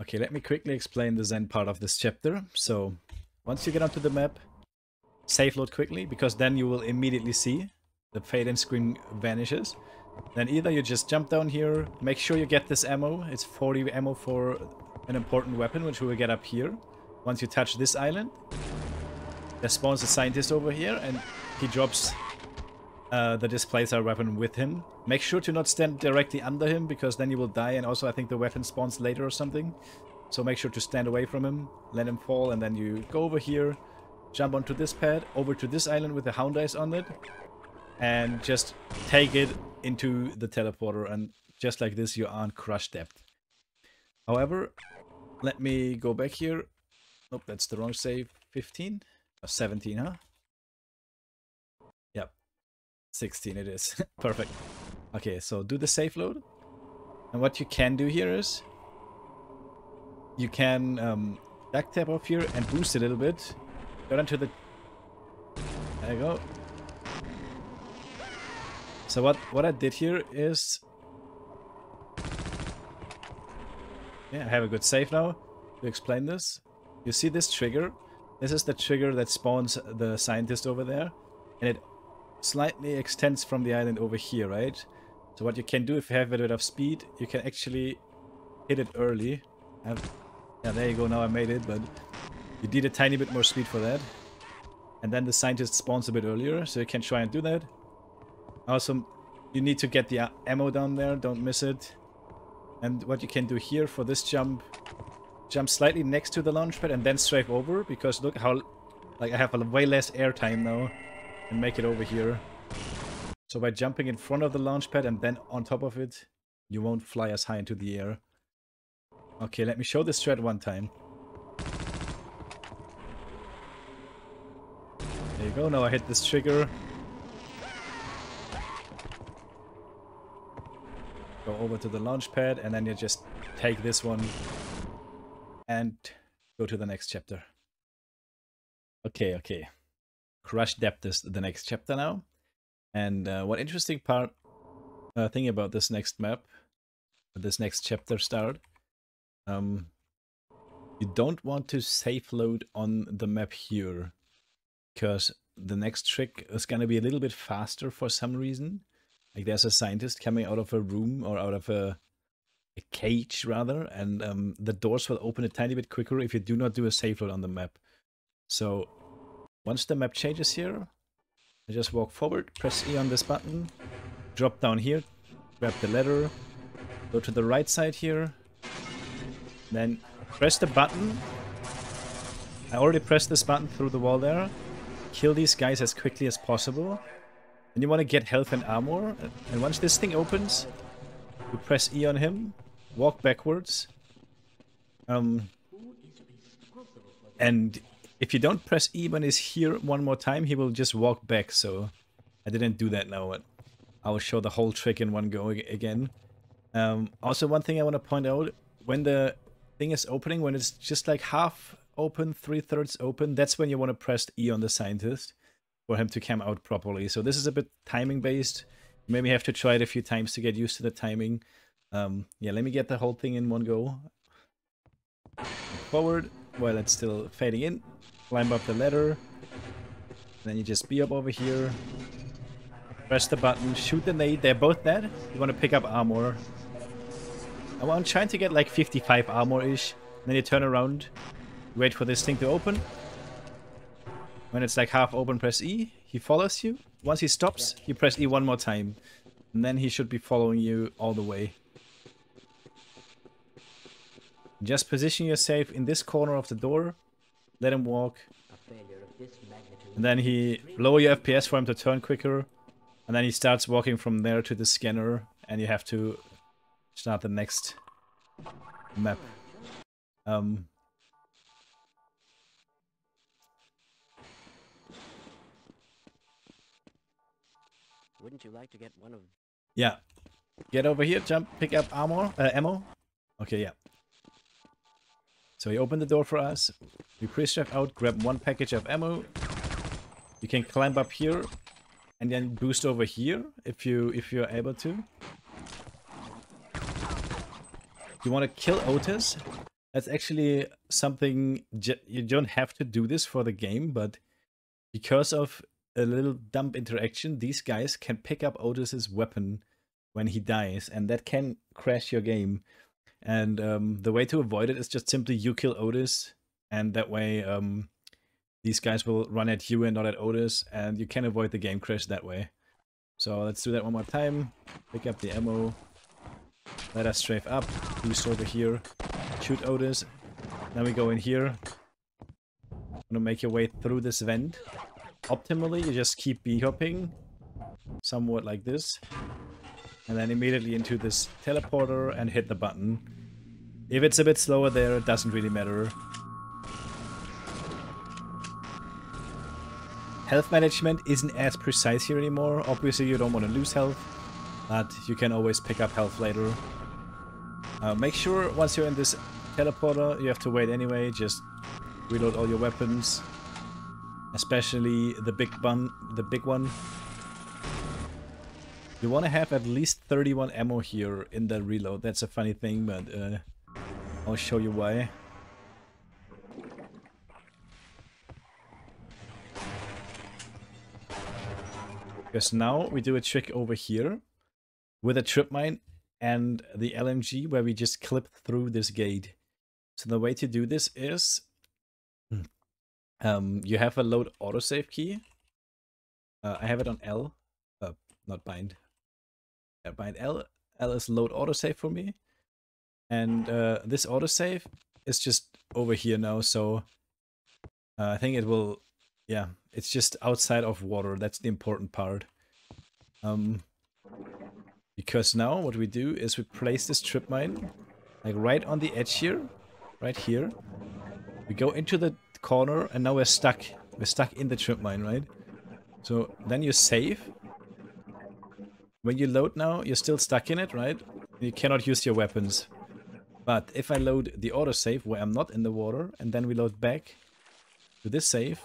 Okay, let me quickly explain the Zen part of this chapter. So, once you get onto the map. Save load quickly, because then you will immediately see the fade-in screen vanishes. Then either you just jump down here, make sure you get this ammo. It's forty ammo for an important weapon, which we will get up here. Once you touch this island, there spawns a scientist over here, and he drops uh, the displacer weapon with him. Make sure to not stand directly under him, because then you will die, and also I think the weapon spawns later or something. So make sure to stand away from him, let him fall, and then you go over here. Jump onto this pad, over to this island with the hound eyes on it, and just take it into the teleporter, and just like this you aren't crushed depth. However, let me go back here. Nope, that's the wrong save. fifteen? Or seventeen, huh? Yep. sixteen it is. Perfect. Okay, so do the save load. And what you can do here is, you can um, duct tap off here and boost a little bit. Go down to the... There you go. So what what I did here is, yeah, I have a good save now to explain this. You see this trigger? This is the trigger that spawns the scientist over there, and it slightly extends from the island over here, right? So what you can do if you have a bit of speed, you can actually hit it early. And yeah, there you go, now I made it, but you need a tiny bit more speed for that. And then the scientist spawns a bit earlier, so you can try and do that. Also, you need to get the ammo down there, don't miss it. And what you can do here for this jump, jump slightly next to the launch pad and then strafe over, because look how, like, I have way less air time now, and make it over here. So by jumping in front of the launch pad and then on top of it, you won't fly as high into the air. Okay, let me show this strat one time. There you go, now I hit this trigger. Go over to the launch pad and then you just take this one and go to the next chapter. Okay, okay. Crush Depth is the next chapter now. And uh, what interesting part uh, thing about this next map, this next chapter start, um, you don't want to safe load on the map here, because the next trick is going to be a little bit faster for some reason. Like, there's a scientist coming out of a room, or out of a, a cage rather, and um, the doors will open a tiny bit quicker if you do not do a safe load on the map. So once the map changes here, I just walk forward, press E on this button, drop down here, grab the ladder, go to the right side here, then press the button. I already pressed this button through the wall there. Kill these guys as quickly as possible. And you want to get health and armor. And once this thing opens, you press E on him, walk backwards. Um, and... If you don't press E when he's here one more time, he will just walk back, so I didn't do that now. I will show the whole trick in one go again. Um, also, one thing I want to point out, when the thing is opening, when it's just like half open, three-thirds open, that's when you want to press E on the scientist for him to come out properly. So this is a bit timing-based. You maybe have to try it a few times to get used to the timing. Um, yeah, let me get the whole thing in one go. Forward. While it's still fading in, climb up the ladder, then you just be up over here, press the button, shoot the nade, they're both dead. You want to pick up armor. I'm trying to get like fifty-five armor-ish, then you turn around, wait for this thing to open. When it's like half open, press E, he follows you. Once he stops, you press E one more time, and then he should be following you all the way. Just position yourself in this corner of the door, let him walk, and then he lower your F P S for him to turn quicker, and then he starts walking from there to the scanner, and you have to start the next map. Um, Wouldn't you like to get one of? Yeah, get over here, jump, pick up armor, uh, ammo. Okay, yeah. So he opened the door for us, we pre-strafe out, grab one package of ammo, you can climb up here, and then boost over here, if, you, if you're able to. You want to kill Otis. That's actually something, you don't have to do this for the game, but because of a little dumb interaction, these guys can pick up Otis's weapon when he dies, and that can crash your game. And um, the way to avoid it is just simply you kill Otis, and that way um, these guys will run at you and not at Otis, and you can avoid the game crash that way. So let's do that one more time. Pick up the ammo. Let us strafe up. Boost over here. Shoot Otis. Now we go in here. Want to make your way through this vent. Optimally, you just keep b-hopping, somewhat like this. And then immediately into this teleporter and hit the button. If it's a bit slower there, it doesn't really matter. Health management isn't as precise here anymore. Obviously you don't want to lose health, but you can always pick up health later. Uh, make sure once you're in this teleporter, you have to wait anyway. Just reload all your weapons, especially the big bun, the big one. You want to have at least thirty-one ammo here in that reload. That's a funny thing, but uh, I'll show you why. Because now we do a trick over here with a trip mine and the L M G where we just clip through this gate. So the way to do this is um, you have a load autosave key. Uh, I have it on L, uh, not bind. Yeah, bind L. L is load autosave for me. And uh, this autosave is just over here now. So uh, I think it will, yeah. It's just outside of water. That's the important part. Um, because now what we do is we place this trip mine like right on the edge here, right here. We go into the corner and now we're stuck. We're stuck in the trip mine, right? So then you save. When you load now, you're still stuck in it, right? You cannot use your weapons. But if I load the autosave where I'm not in the water and then we load back to this save,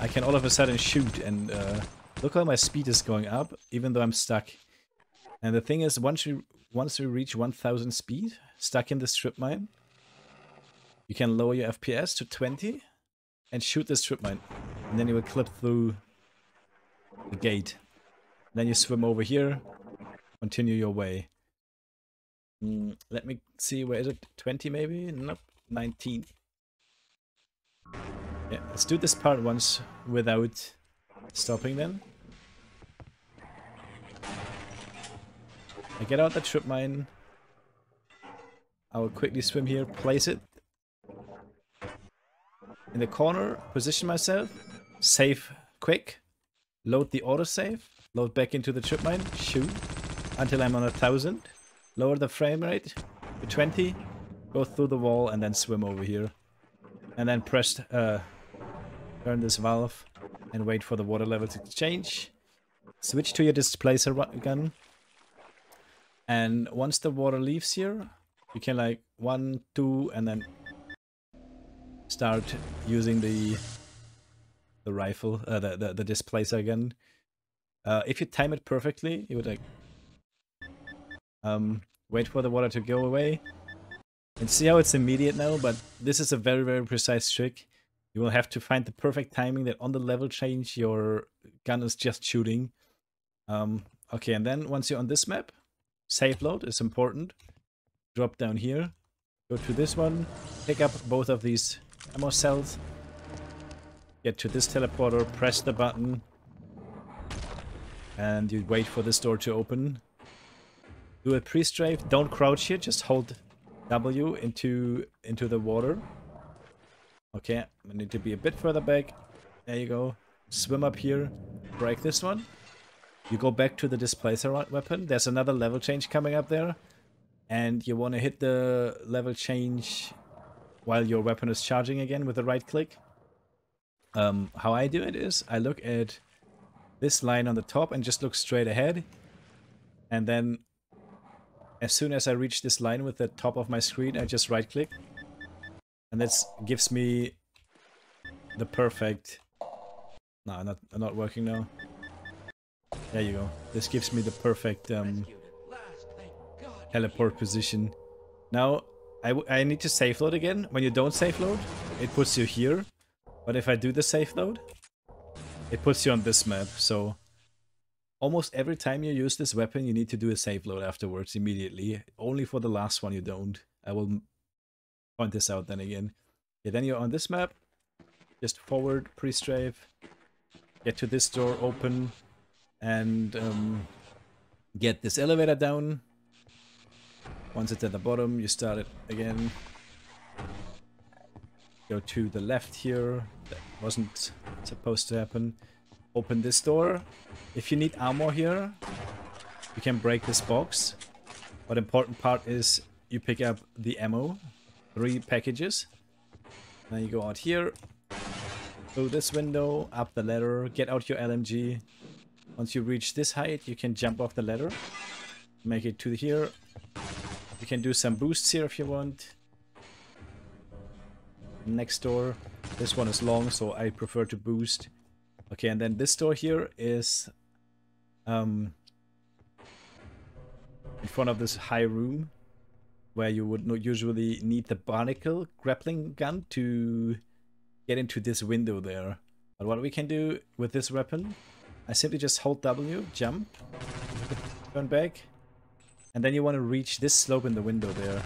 I can all of a sudden shoot and uh, look how my speed is going up, even though I'm stuck. And the thing is, once we once we reach one thousand speed, stuck in the strip mine, you can lower your F P S to twenty and shoot the strip mine. And then you will clip through the gate. And then you swim over here, continue your way. Mm, let me see, where is it? twenty maybe? Nope, nineteen. Yeah, let's do this part once without stopping then. I get out the trip mine. I will quickly swim here, place it in the corner, position myself, save quick, load the autosave, load back into the trip mine, shoot until I'm on a thousand, lower the frame rate to twenty, go through the wall and then swim over here. And then press uh, turn this valve and wait for the water level to change. Switch to your displacer gun. And once the water leaves here, you can like one, two, and then start using the the rifle, uh, the, the the displacer gun. Uh, if you time it perfectly, you would like um, wait for the water to go away. And see how it's immediate now, but this is a very, very precise trick. You will have to find the perfect timing that on the level change your gun is just shooting. Um, okay, and then once you're on this map, save load is important. Drop down here, go to this one, pick up both of these ammo cells, get to this teleporter, press the button, and you wait for this door to open. Do a pre-strafe, don't crouch here, just hold W into into the water. Okay, I need to be a bit further back. There you go. Swim up here. Break this one. You go back to the displacer weapon. There's another level change coming up there. And you want to hit the level change while your weapon is charging again with the right click. Um, how I do it is I look at this line on the top and just look straight ahead. And then as soon as I reach this line with the top of my screen, I just right-click. And that gives me the perfect... No, not, not working now. There you go. This gives me the perfect um, teleport position. Now, I, w I need to save load again. When you don't save load, it puts you here. But if I do the save load, it puts you on this map, so... Almost every time you use this weapon, you need to do a save load afterwards immediately. Only for the last one you don't. I will point this out then again. Okay, then you're on this map. Just forward, pre-strafe. Get to this door, open. And um, get this elevator down. Once it's at the bottom, you start it again. Go to the left here. That wasn't supposed to happen. Open this door. If you need armor here, you can break this box. But the important part is you pick up the ammo. Three packages. Then you go out here. Through this window, up the ladder, get out your L M G. Once you reach this height, you can jump off the ladder. Make it to here. You can do some boosts here if you want. Next door. This one is long, so I prefer to boost. Okay, and then this door here is um, in front of this high room where you would not usually need the barnacle grappling gun to get into this window there. But what we can do with this weapon, I simply just hold W, jump, turn back, and then you want to reach this slope in the window there,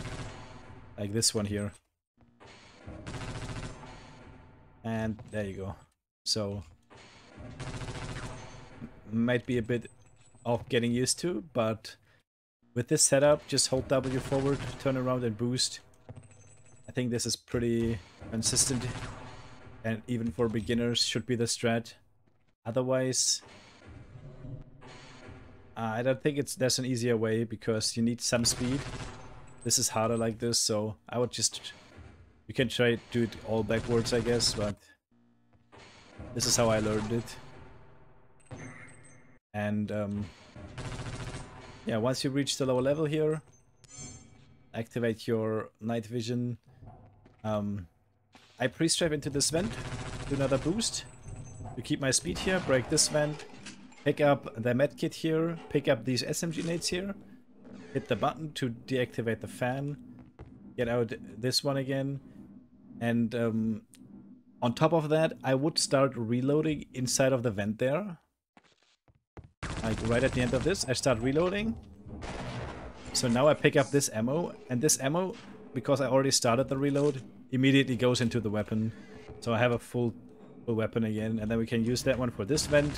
like this one here. And there you go. So, might be a bit off getting used to, but with this setup, just hold W forward, turn around and boost. I think this is pretty consistent, and even for beginners should be the strat. Otherwise, I don't think it's there's an easier way, because you need some speed. This is harder like this, so I would just... You can try to do it all backwards, I guess, but this is how I learned it. And um, yeah, once you reach the lower level here, activate your night vision. Um, I pre-strap into this vent, do another boost to keep my speed here, break this vent, pick up the medkit here, pick up these S M G nades here, hit the button to deactivate the fan, get out this one again, and um, on top of that, I would start reloading inside of the vent there. Like right at the end of this, I start reloading. So now I pick up this ammo, and this ammo, because I already started the reload, immediately goes into the weapon. So I have a full, full weapon again, and then we can use that one for this vent.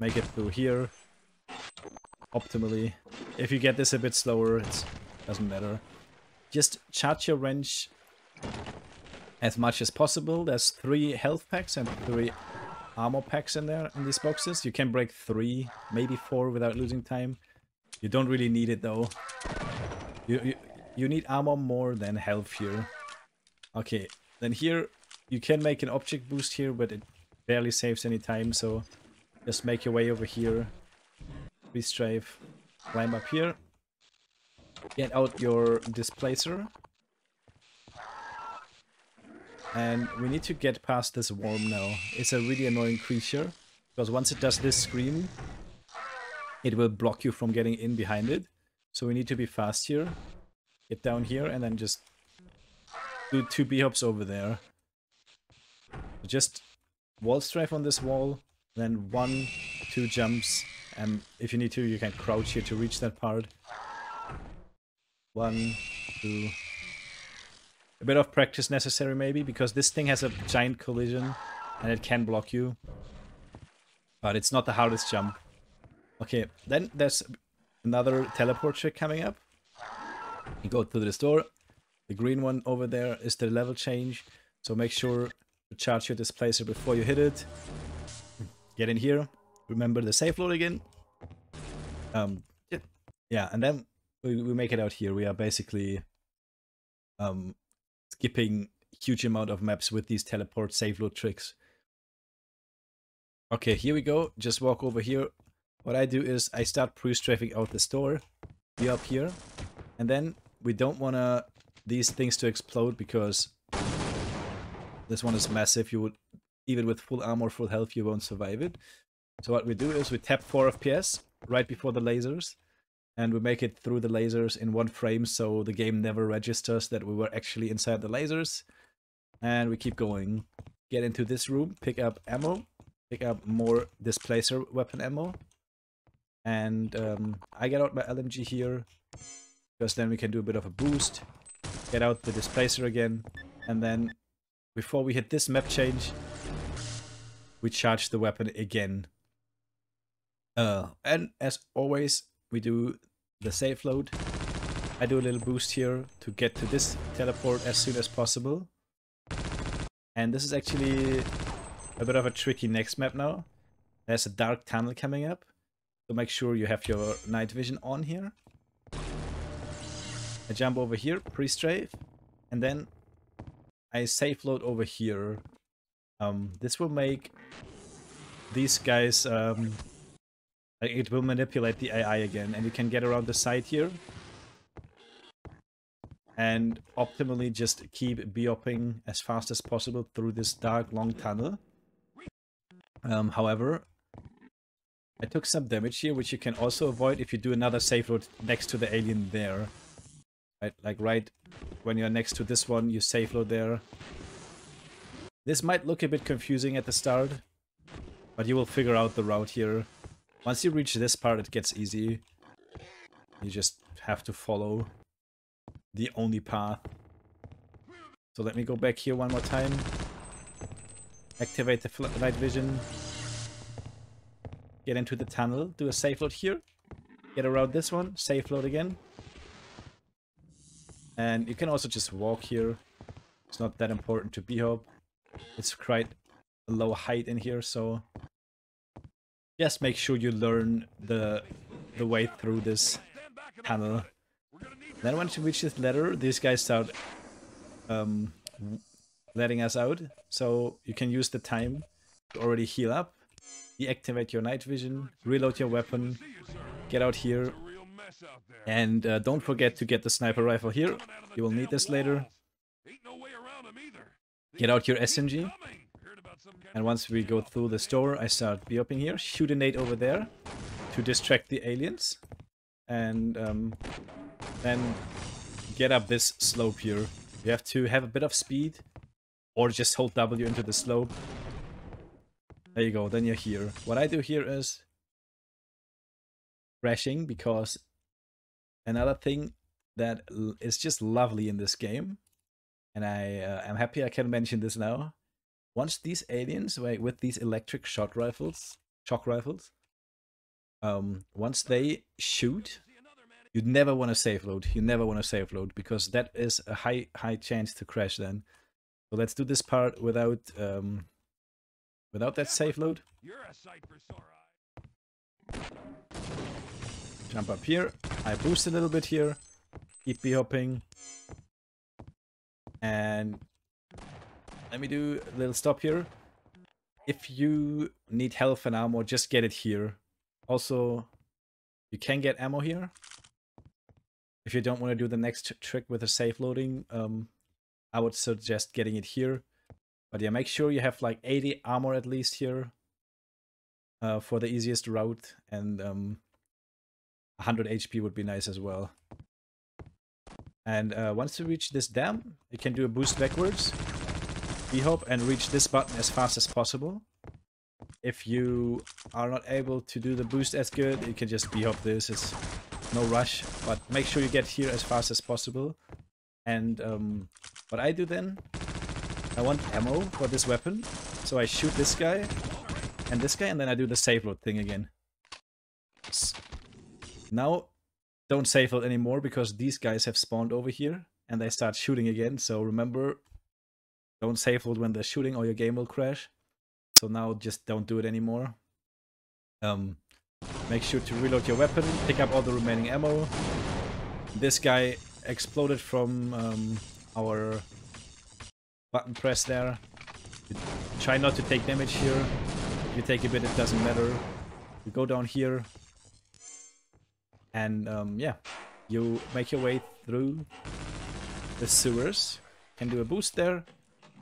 Make it through here, optimally. If you get this a bit slower, it's... doesn't matter. Just charge your wrench as much as possible. There's three health packs and three armor packs in there, in these boxes. You can break three, maybe four without losing time. You don't really need it though. You, you, you need armor more than health here. Okay, then here you can make an object boost here, but it barely saves any time. So just make your way over here. Restrafe, climb up here. Get out your displacer, and we need to get past this worm now. It's a really annoying creature, because once it does this scream, it will block you from getting in behind it. So we need to be fast here, get down here, and then just do two B-hops over there. Just wall strafe on this wall, then one, two jumps, and if you need to, you can crouch here to reach that part. One, two. A bit of practice necessary maybe, because this thing has a giant collision and it can block you. But it's not the hardest jump. Okay, then there's another teleport trick coming up. You go through this door. The green one over there is the level change. So make sure to charge your displacer before you hit it. Get in here. Remember the safe load again. Um, yeah, and then... we make it out here. We are basically um, skipping huge amount of maps with these teleport save load tricks. Okay, here we go. Just walk over here. What I do is I start pre-strafing out this door. You're up here. And then we don't want to these things to explode, because this one is massive. You would, even with full armor, full health, you won't survive it. So what we do is we tap four F P S right before the lasers. And we make it through the lasers in one frame, so the game never registers that we were actually inside the lasers. And we keep going. Get into this room, pick up ammo, pick up more displacer weapon ammo. And um, I get out my L M G here, because then we can do a bit of a boost. Get out the displacer again. And then, before we hit this map change, we charge the weapon again. Uh, and as always, we do the safe load. I do a little boost here to get to this teleport as soon as possible. And this is actually a bit of a tricky next map now. There's a dark tunnel coming up, so make sure you have your night vision on here. I jump over here, pre-strafe, and then I safe load over here. Um, this will make these guys... Um, It will manipulate the A I again, and you can get around the side here. And optimally just keep B-hopping as fast as possible through this dark, long tunnel. Um, however, I took some damage here, which you can also avoid if you do another safe route next to the alien there. Right, like right when you're next to this one, you safe load there. This might look a bit confusing at the start, but you will figure out the route here. Once you reach this part, it gets easy. You just have to follow the only path. So let me go back here one more time. Activate the night vision. Get into the tunnel, do a safe load here. Get around this one, safe load again. And you can also just walk here. It's not that important to B-hop. It's quite a low height in here, so just make sure you learn the the way through this tunnel. Then once you reach this ladder, these guys start um, letting us out. So you can use the time to already heal up, deactivate your night vision, reload your weapon, get out here. And uh, don't forget to get the sniper rifle here. You will need this later. Get out your S M G. And once we go through the store, I start B-hopping here. Shoot a nade over there to distract the aliens. And um, then get up this slope here. You have to have a bit of speed or just hold W into the slope. There you go, then you're here. What I do here is crashing, because another thing that is just lovely in this game, and I uh, am happy I can mention this now. Once these aliens, like, with these electric shot rifles, shock rifles, um, once they shoot, you never want to save load. You never want to save load, because that is a high high chance to crash then. So let's do this part without um, without that save load. You're a sight for sore eyes. Jump up here. I boost a little bit here. Keep B-hopping. And let me do a little stop here. If you need health and ammo, just get it here. Also, you can get ammo here. If you don't want to do the next trick with the safe loading, um, I would suggest getting it here. But yeah, make sure you have like eighty armor at least here uh, for the easiest route. And um, one hundred H P would be nice as well. And uh, once you reach this dam, you can do a boost backwards, B-hop, and reach this button as fast as possible. If you are not able to do the boost as good, you can just B-hop this. It's no rush, but make sure you get here as fast as possible. And um, what I do then, I want ammo for this weapon, so I shoot this guy and this guy, and then I do the save load thing again. So now, don't save load anymore, because these guys have spawned over here and they start shooting again. So remember, don't save load when they're shooting or your game will crash. So now just don't do it anymore. Um, make sure to reload your weapon, pick up all the remaining ammo. This guy exploded from um, our button press there. Try not to take damage here. If you take a bit, it doesn't matter. You go down here. And um, yeah, you make your way through the sewers. Can do a boost there.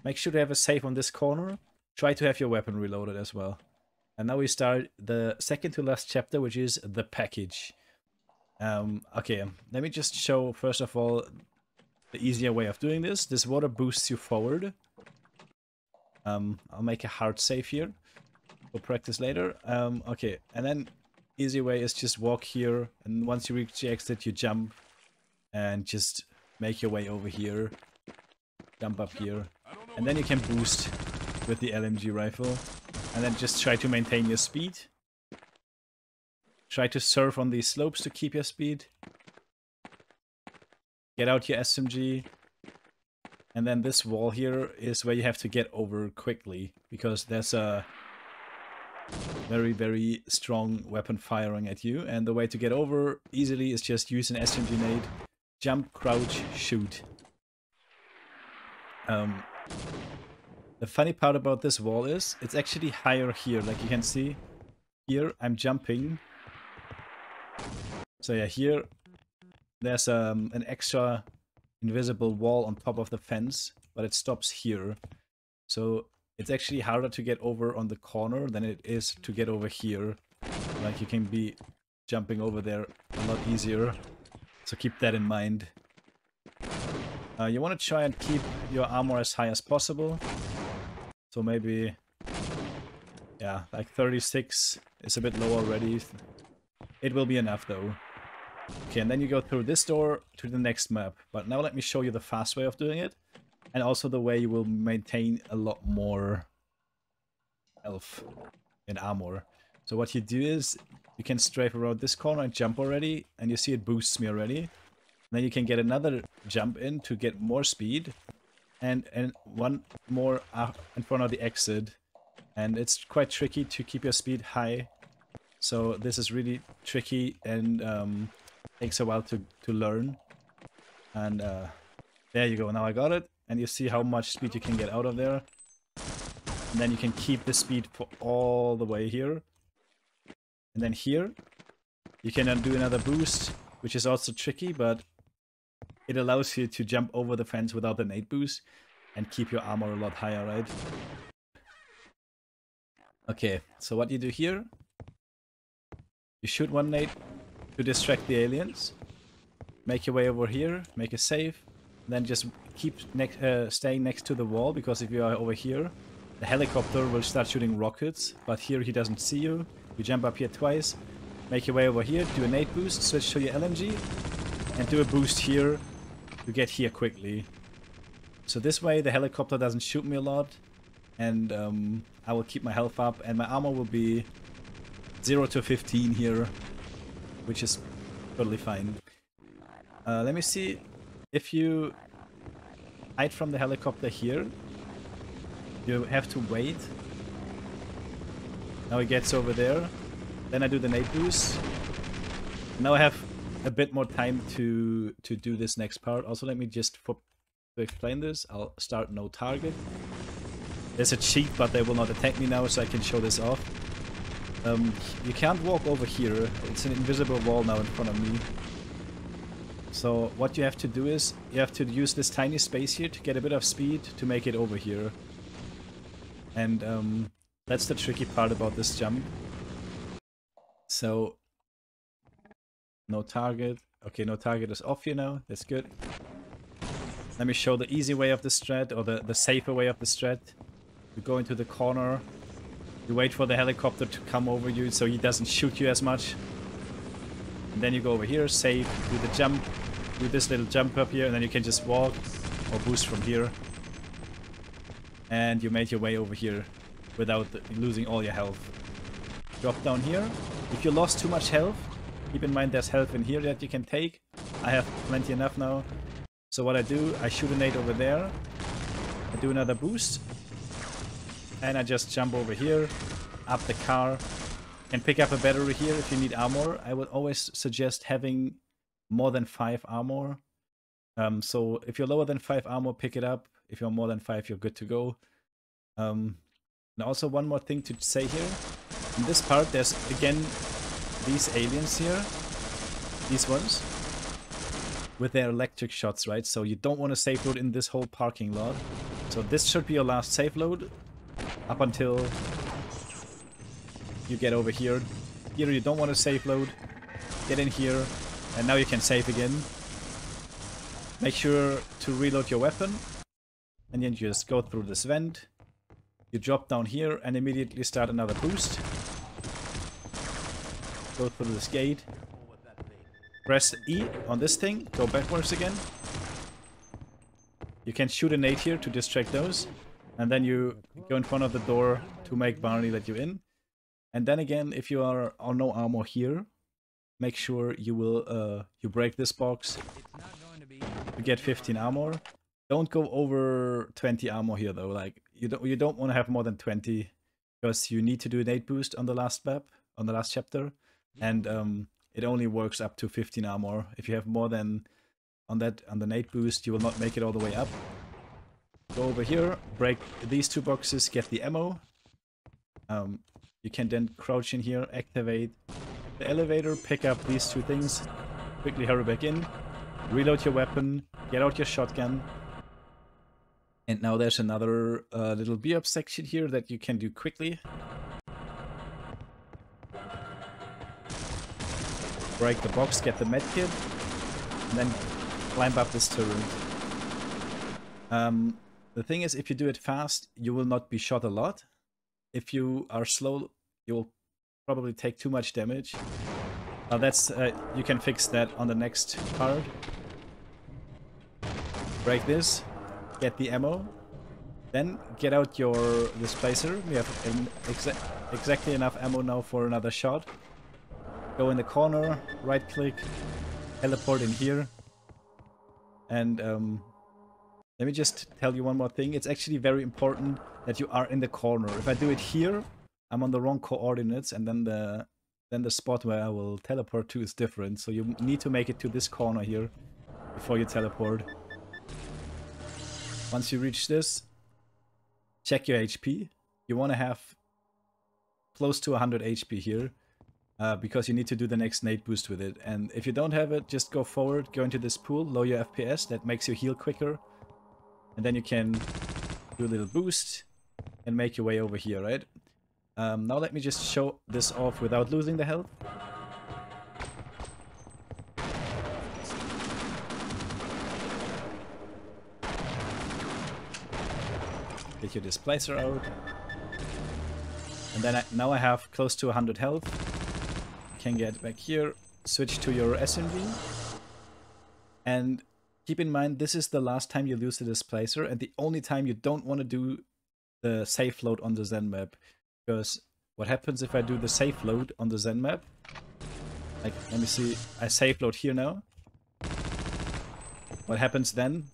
Make sure to have a save on this corner. Try to have your weapon reloaded as well. And now we start the second to last chapter, which is the package. Um, okay, let me just show, first of all, the easier way of doing this. This water boosts you forward. Um, I'll make a hard save here. We'll practice later. Um, okay, and then easy way is just walk here, and once you reach the exit, you jump and just make your way over here, jump up here, and then you can boost with the L M G rifle, and then just try to maintain your speed. Try to surf on these slopes to keep your speed. Get out your S M G, and then this wall here is where you have to get over quickly, because there's a very very strong weapon firing at you, and the way to get over easily is just use an S M G nade, jump, crouch, shoot. Um, the funny part about this wall is it's actually higher here, like you can see here I'm jumping. So yeah, here there's um, an extra invisible wall on top of the fence, but it stops here, so it's actually harder to get over on the corner than it is to get over here. Like you can be jumping over there a lot easier. So keep that in mind. Uh, you want to try and keep your armor as high as possible. So maybe, yeah, like thirty-six is a bit low already. It will be enough though. Okay, and then you go through this door to the next map. But now let me show you the fast way of doing it. And also the way you will maintain a lot more health and armor. So what you do is, you can strafe around this corner and jump already. And you see it boosts me already. And then you can get another jump in to get more speed. And, and one more in front of the exit. And it's quite tricky to keep your speed high. So this is really tricky and um, takes a while to, to learn. And uh, there you go, now I got it. And you see how much speed you can get out of there. And then you can keep the speed for all the way here. And then here, you can undo another boost, which is also tricky, but it allows you to jump over the fence without the nade boost and keep your armor a lot higher, right? Okay, so what you do here, you shoot one nade to distract the aliens, make your way over here, make a save, then just keep ne uh, staying next to the wall, because if you are over here, the helicopter will start shooting rockets, but here he doesn't see you. You jump up here twice, make your way over here, do a nade boost, switch to your L M G, and do a boost here to get here quickly. So this way the helicopter doesn't shoot me a lot, and um, I will keep my health up, and my armor will be zero to fifteen here, which is totally fine. Uh, let me see if you hide from the helicopter here. You have to wait. Now it gets over there. Then I do the nade boost. Now I have a bit more time to to do this next part. Also, let me just for, to explain this. I'll start no target. There's a cheat, but they will not attack me now, so I can show this off. Um, you can't walk over here. It's an invisible wall now in front of me. So what you have to do is you have to use this tiny space here to get a bit of speed to make it over here. And um, that's the tricky part about this jump. So, no target. Okay, no target is off here now. That's good. Let me show the easy way of the strat, or the, the safer way of the strat. You go into the corner. You wait for the helicopter to come over you so he doesn't shoot you as much. And then you go over here, save, do the jump, do this little jump up here, and then you can just walk or boost from here. And you made your way over here without losing all your health. Drop down here. If you lost too much health, keep in mind there's health in here that you can take. I have plenty enough now. So what I do, I shoot a nade over there. I do another boost. And I just jump over here, up the car, and pick up a battery here if you need armor. I would always suggest having more than five armor. Um, so if you're lower than five armor, pick it up. If you're more than five, you're good to go. Um, and also one more thing to say here. In this part, there's again these aliens here. These ones. With their electric shots, right? So you don't want to safe load in this whole parking lot. So this should be your last safe load. Up until you get over here. Here you don't want to safe load. Get in here. And now you can save again. Make sure to reload your weapon. And then you just go through this vent. You drop down here and immediately start another boost. Go through this gate. Press E on this thing. Go backwards again. You can shoot a nade here to distract those. And then you go in front of the door to make Barney let you in. And then again, if you are on no armor here, make sure you will uh, you break this box to get fifteen armor. Don't go over twenty armor here though. Like you don't you don't want to have more than twenty, because you need to do an eight boost on the last map, on the last chapter, and um, it only works up to fifteen armor. If you have more than on that on the eight boost, you will not make it all the way up. Go over here, break these two boxes, get the ammo. Um, you can then crouch in here, activate the elevator, pick up these two things, quickly hurry back in, reload your weapon, get out your shotgun. And now there's another uh, little B-up section here that you can do quickly. break the box, get the medkit, and then climb up this turret. Um, the thing is, if you do it fast, you will not be shot a lot. If you are slow, you'll probably take too much damage. Now that's, uh, you can fix that on the next part. Break this, get the ammo, then get out your displacer. We have an exa exactly enough ammo now for another shot. Go in the corner, right click, teleport in here. And um, let me just tell you one more thing. It's actually very important that you are in the corner. If I do it here, I'm on the wrong coordinates, and then the then the spot where I will teleport to is different. So you need to make it to this corner here before you teleport. Once you reach this, check your H P. You want to have close to one hundred H P here, uh, because you need to do the next nade boost with it. And if you don't have it, just go forward, go into this pool, lower your F P S, that makes you heal quicker. And then you can do a little boost and make your way over here, right? Um, now let me just show this off without losing the health. Get your displacer out, and then I, now I have close to one hundred health. Can get back here, switch to your S M G, and keep in mind this is the last time you lose the displacer and the only time you don't want to do the safe load on the Zen map, because what happens if I do the safe load on the Zen map? Like, let me see, I safe load here now. What happens then?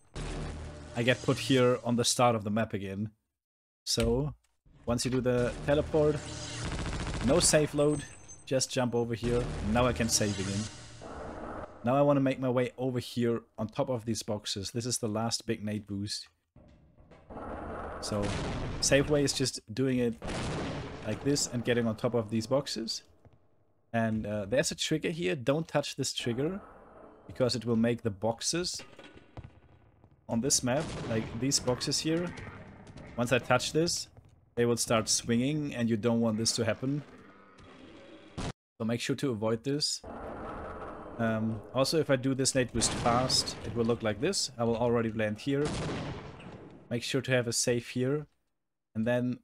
I get put here on the start of the map again. So, once you do the teleport, no save load, just jump over here, and now I can save again. Now I want to make my way over here on top of these boxes. This is the last big nade boost. So, safe way is just doing it like this and getting on top of these boxes. And uh, there's a trigger here. Don't touch this trigger, because it will make the boxes on this map, like these boxes here, once I touch this, they will start swinging, and you don't want this to happen. So make sure to avoid this. Um, also, if I do this nade boost fast, it will look like this. I will already land here. Make sure to have a safe here. And then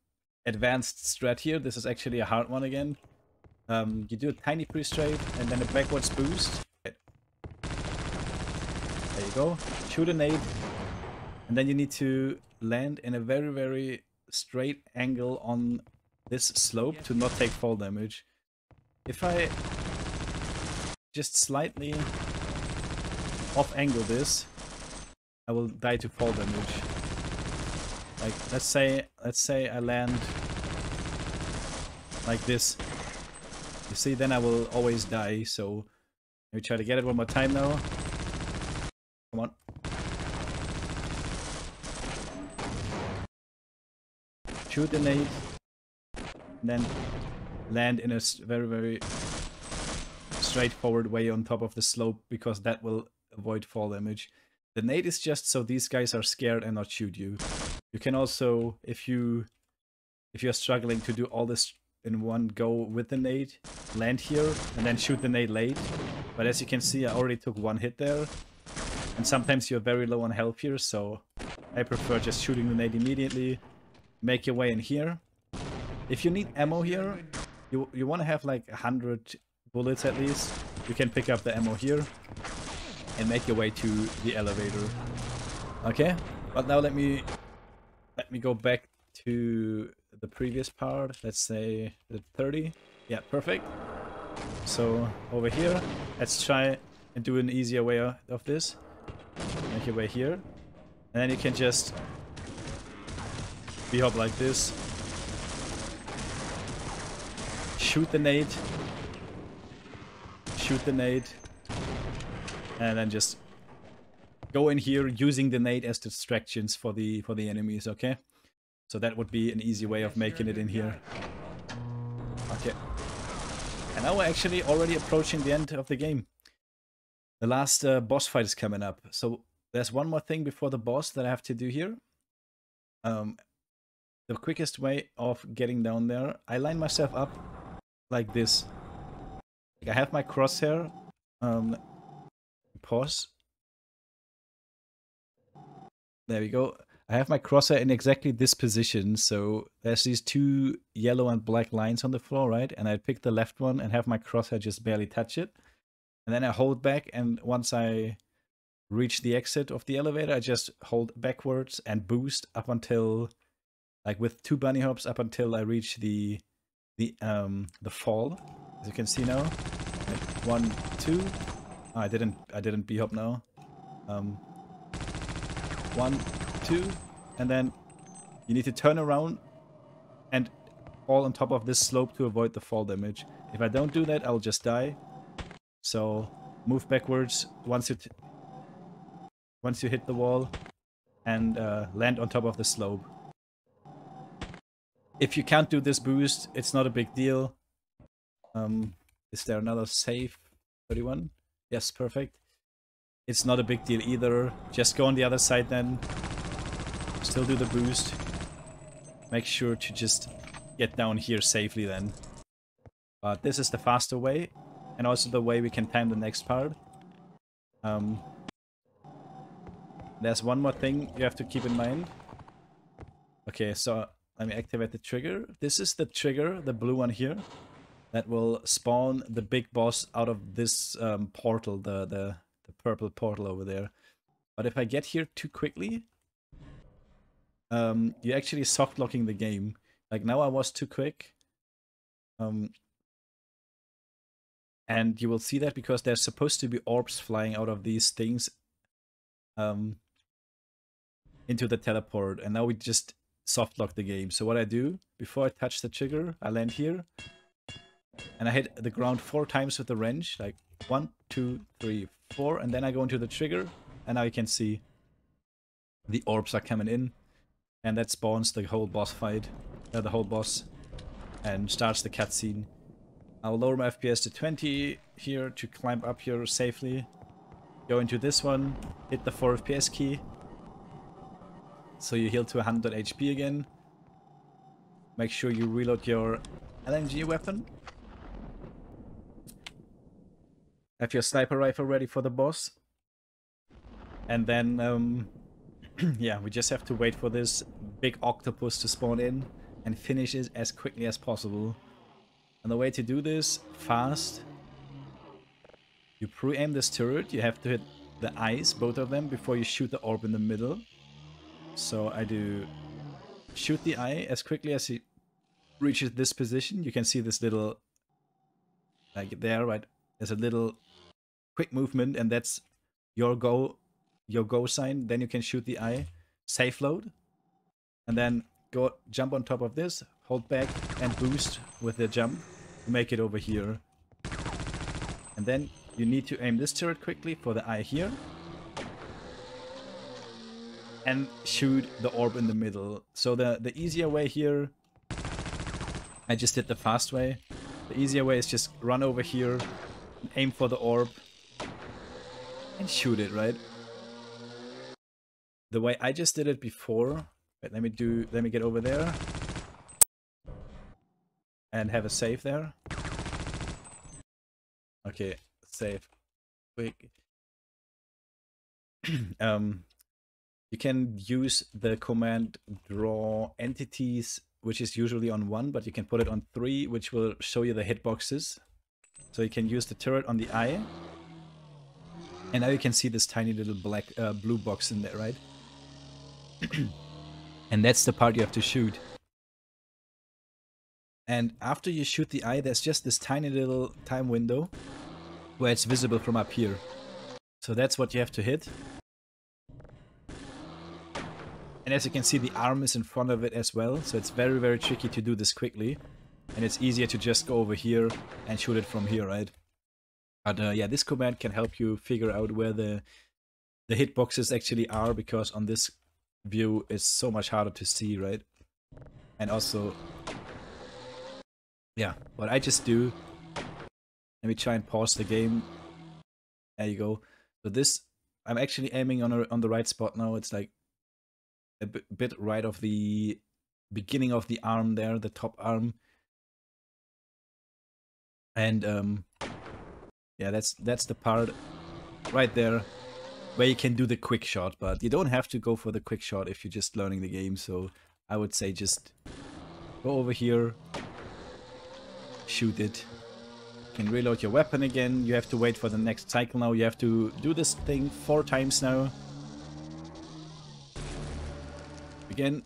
advanced strat here. This is actually a hard one again. Um, you do a tiny pre-strafe and then a backwards boost. There you go. Shoot a nade. And then you need to land in a very, very straight angle on this slope to not take fall damage. If I just slightly off-angle this, I will die to fall damage. Like, let's say, let's say I land like this. You see, then I will always die. So let me try to get it one more time now. Come on. Shoot the nade, and then land in a very, very straightforward way on top of the slope, because that will avoid fall damage. The nade is just so these guys are scared and not shoot you. You can also, if you if you're struggling to do all this in one go with the nade, land here and then shoot the nade late. But as you can see, I already took one hit there, and sometimes you're very low on health here, so I prefer just shooting the nade immediately. Make your way in here. If you need ammo here, you, you want to have like one hundred bullets at least. You can pick up the ammo here and make your way to the elevator. Okay, but now let me let me go back to the previous part. Let's say the thirty. Yeah, perfect. So over here, let's try and do an easier way of this. Make your way here, and then you can just B-hop like this, shoot the nade, shoot the nade, and then just go in here using the nade as distractions for the for the enemies. Okay, so that would be an easy way of making it in here. Okay, and now we're actually already approaching the end of the game. The last uh, boss fight is coming up, so there's one more thing before the boss that I have to do here. Um, the quickest way of getting down there, I line myself up like this. I have my crosshair Um, pause. There we go. I have my crosshair in exactly this position. So there's these two yellow and black lines on the floor, right? And I pick the left one and have my crosshair just barely touch it. And then I hold back, and once I reach the exit of the elevator, I just hold backwards and boost up until, like with two bunny hops, up until I reach the the um the fall. As you can see now, like one, two. Oh, I didn't I didn't b hop now. Um, one, two, and then you need to turn around and fall on top of this slope to avoid the fall damage. If I don't do that, I'll just die. So move backwards once you t once you hit the wall and uh, land on top of the slope. If you can't do this boost, it's not a big deal. Um, is there another save? thirty-one? Yes, perfect. It's not a big deal either. Just go on the other side then. Still do the boost. Make sure to just get down here safely then. But this is the faster way. And also the way we can time the next part. Um, there's one more thing you have to keep in mind. Okay, so let me activate the trigger. This is the trigger, the blue one here, that will spawn the big boss out of this um, portal, the, the, the purple portal over there. But if I get here too quickly, um, you're actually soft locking the game. Like now I was too quick. Um... And you will see that because there's supposed to be orbs flying out of these things um, into the teleport. And now we just softlock the game. So what I do, before I touch the trigger, I land here. And I hit the ground four times with the wrench. Like one, two, three, four. And then I go into the trigger. And now you can see the orbs are coming in. And that spawns the whole boss fight. Uh, the whole boss. And starts the cutscene. I'll lower my F P S to twenty here to climb up here safely. Go into this one, hit the four F P S key. So you heal to one hundred H P again. Make sure you reload your L M G weapon. Have your sniper rifle ready for the boss. And then, um, yeah, we just have to wait for this big octopus to spawn in and finish it as quickly as possible. And the way to do this fast, you pre-aim this turret, you have to hit the eyes, both of them, before you shoot the orb in the middle. So I do shoot the eye as quickly as he reaches this position. You can see this little, like there, right? There's a little quick movement, and that's your go, your go sign. Then you can shoot the eye, safe load, and then go jump on top of this, hold back, and boost with the jump. Make it over here, and then you need to aim this turret quickly for the eye here and shoot the orb in the middle. So the the easier way here, I just did the fast way. The easier way is just run over here and aim for the orb and shoot it, right? The way I just did it before, wait, let me do let me get over there and have a save there. Okay, save. Quick. um, you can use the command draw entities, which is usually on one, but you can put it on three, which will show you the hitboxes. So you can use the turret on the eye. And now you can see this tiny little black, uh, blue box in there, right? And that's the part you have to shoot. And after you shoot the eye, there's just this tiny little time window where it's visible from up here. So that's what you have to hit. And as you can see, the arm is in front of it as well. So it's very, very tricky to do this quickly. And it's easier to just go over here and shoot it from here, right? But uh, yeah, this command can help you figure out where the, the hitboxes actually are, because on this view, it's so much harder to see, right? And also... yeah, what I just do, let me try and pause the game. There you go. So this, I'm actually aiming on a, on the right spot now. It's like a bit right of the beginning of the arm there, the top arm. And um, Yeah, that's that's the part right there where you can do the quick shot, but you don't have to go for the quick shot if you're just learning the game. So I would say just go over here, shoot it. You can reload your weapon again. You have to wait for the next cycle now. You have to do this thing four times now. Again,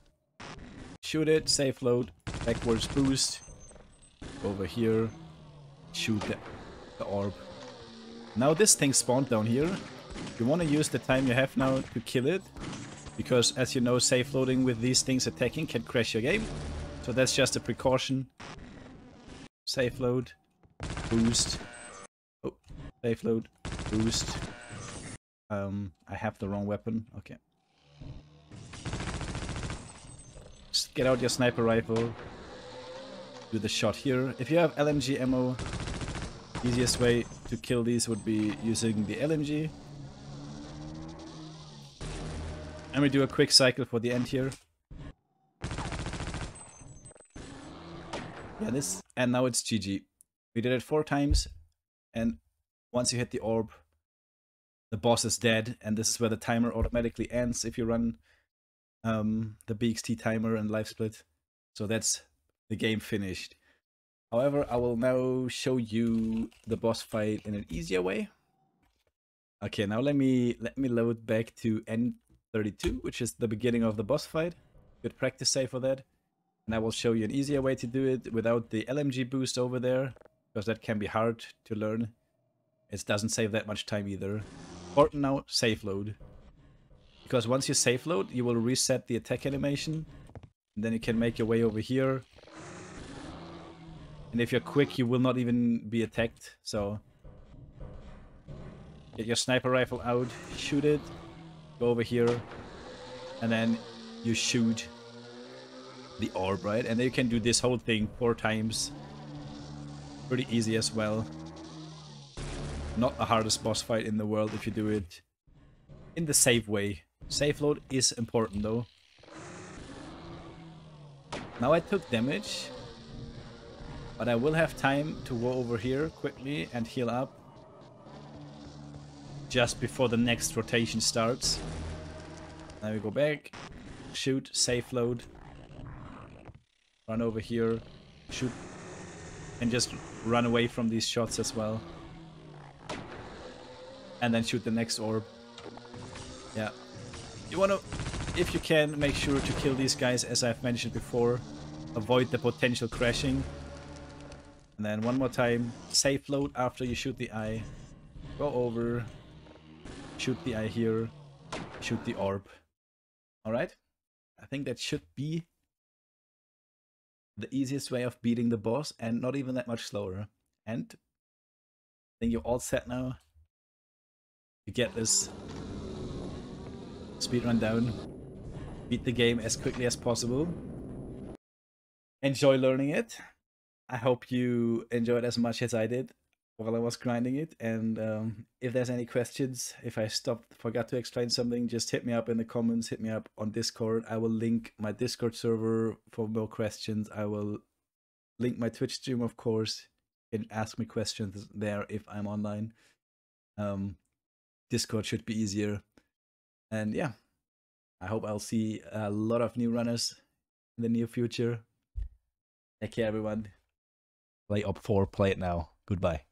shoot it, safe load, backwards boost. Over here, shoot the, the orb. Now this thing spawned down here. You want to use the time you have now to kill it, because as you know, safe loading with these things attacking can crash your game. So that's just a precaution. Safe load, boost. Oh, safe load, boost. Um, I have the wrong weapon. Okay. Just get out your sniper rifle. Do the shot here. If you have L M G ammo, easiest way to kill these would be using the L M G. And we do a quick cycle for the end here. Yeah, this, and now it's G G. We did it four times, and once you hit the orb, the boss is dead, and this is where the timer automatically ends if you run um, the B X T timer and life split. So that's the game finished. However, I will now show you the boss fight in an easier way. Okay, now let me let me load back to N thirty-two, which is the beginning of the boss fight. Good practice save for that. And I will show you an easier way to do it without the L M G boost over there, because that can be hard to learn. It doesn't save that much time either. Important now, safe load. Because once you safe load, you will reset the attack animation. And then you can make your way over here. And if you're quick, you will not even be attacked, so... Get your sniper rifle out, shoot it, go over here, and then you shoot the orb, right? And then you can do this whole thing four times. Pretty easy as well. Not the hardest boss fight in the world if you do it in the safe way. Safe load is important though. Now I took damage, but I will have time to go over here quickly and heal up just before the next rotation starts. Now we go back, shoot, safe load, run over here, shoot, and just run away from these shots as well. And then shoot the next orb. Yeah. You want to, if you can, make sure to kill these guys as I've mentioned before. Avoid the potential crashing. And then one more time, safe load after you shoot the eye, go over, shoot the eye here, shoot the orb. Alright, I think that should be the easiest way of beating the boss, and not even that much slower. And I think you're all set now to get this speedrun down, beat the game as quickly as possible, enjoy learning it. I hope you enjoyed as much as I did while I was grinding it. And um, if there's any questions, if I stopped, forgot to explain something, just hit me up in the comments, hit me up on Discord. I will link my Discord server for more questions. I will link my Twitch stream, of course, and ask me questions there if I'm online. Um, Discord should be easier. And yeah, I hope I'll see a lot of new runners in the near future. Take care, everyone. Play up four, play it now. Goodbye.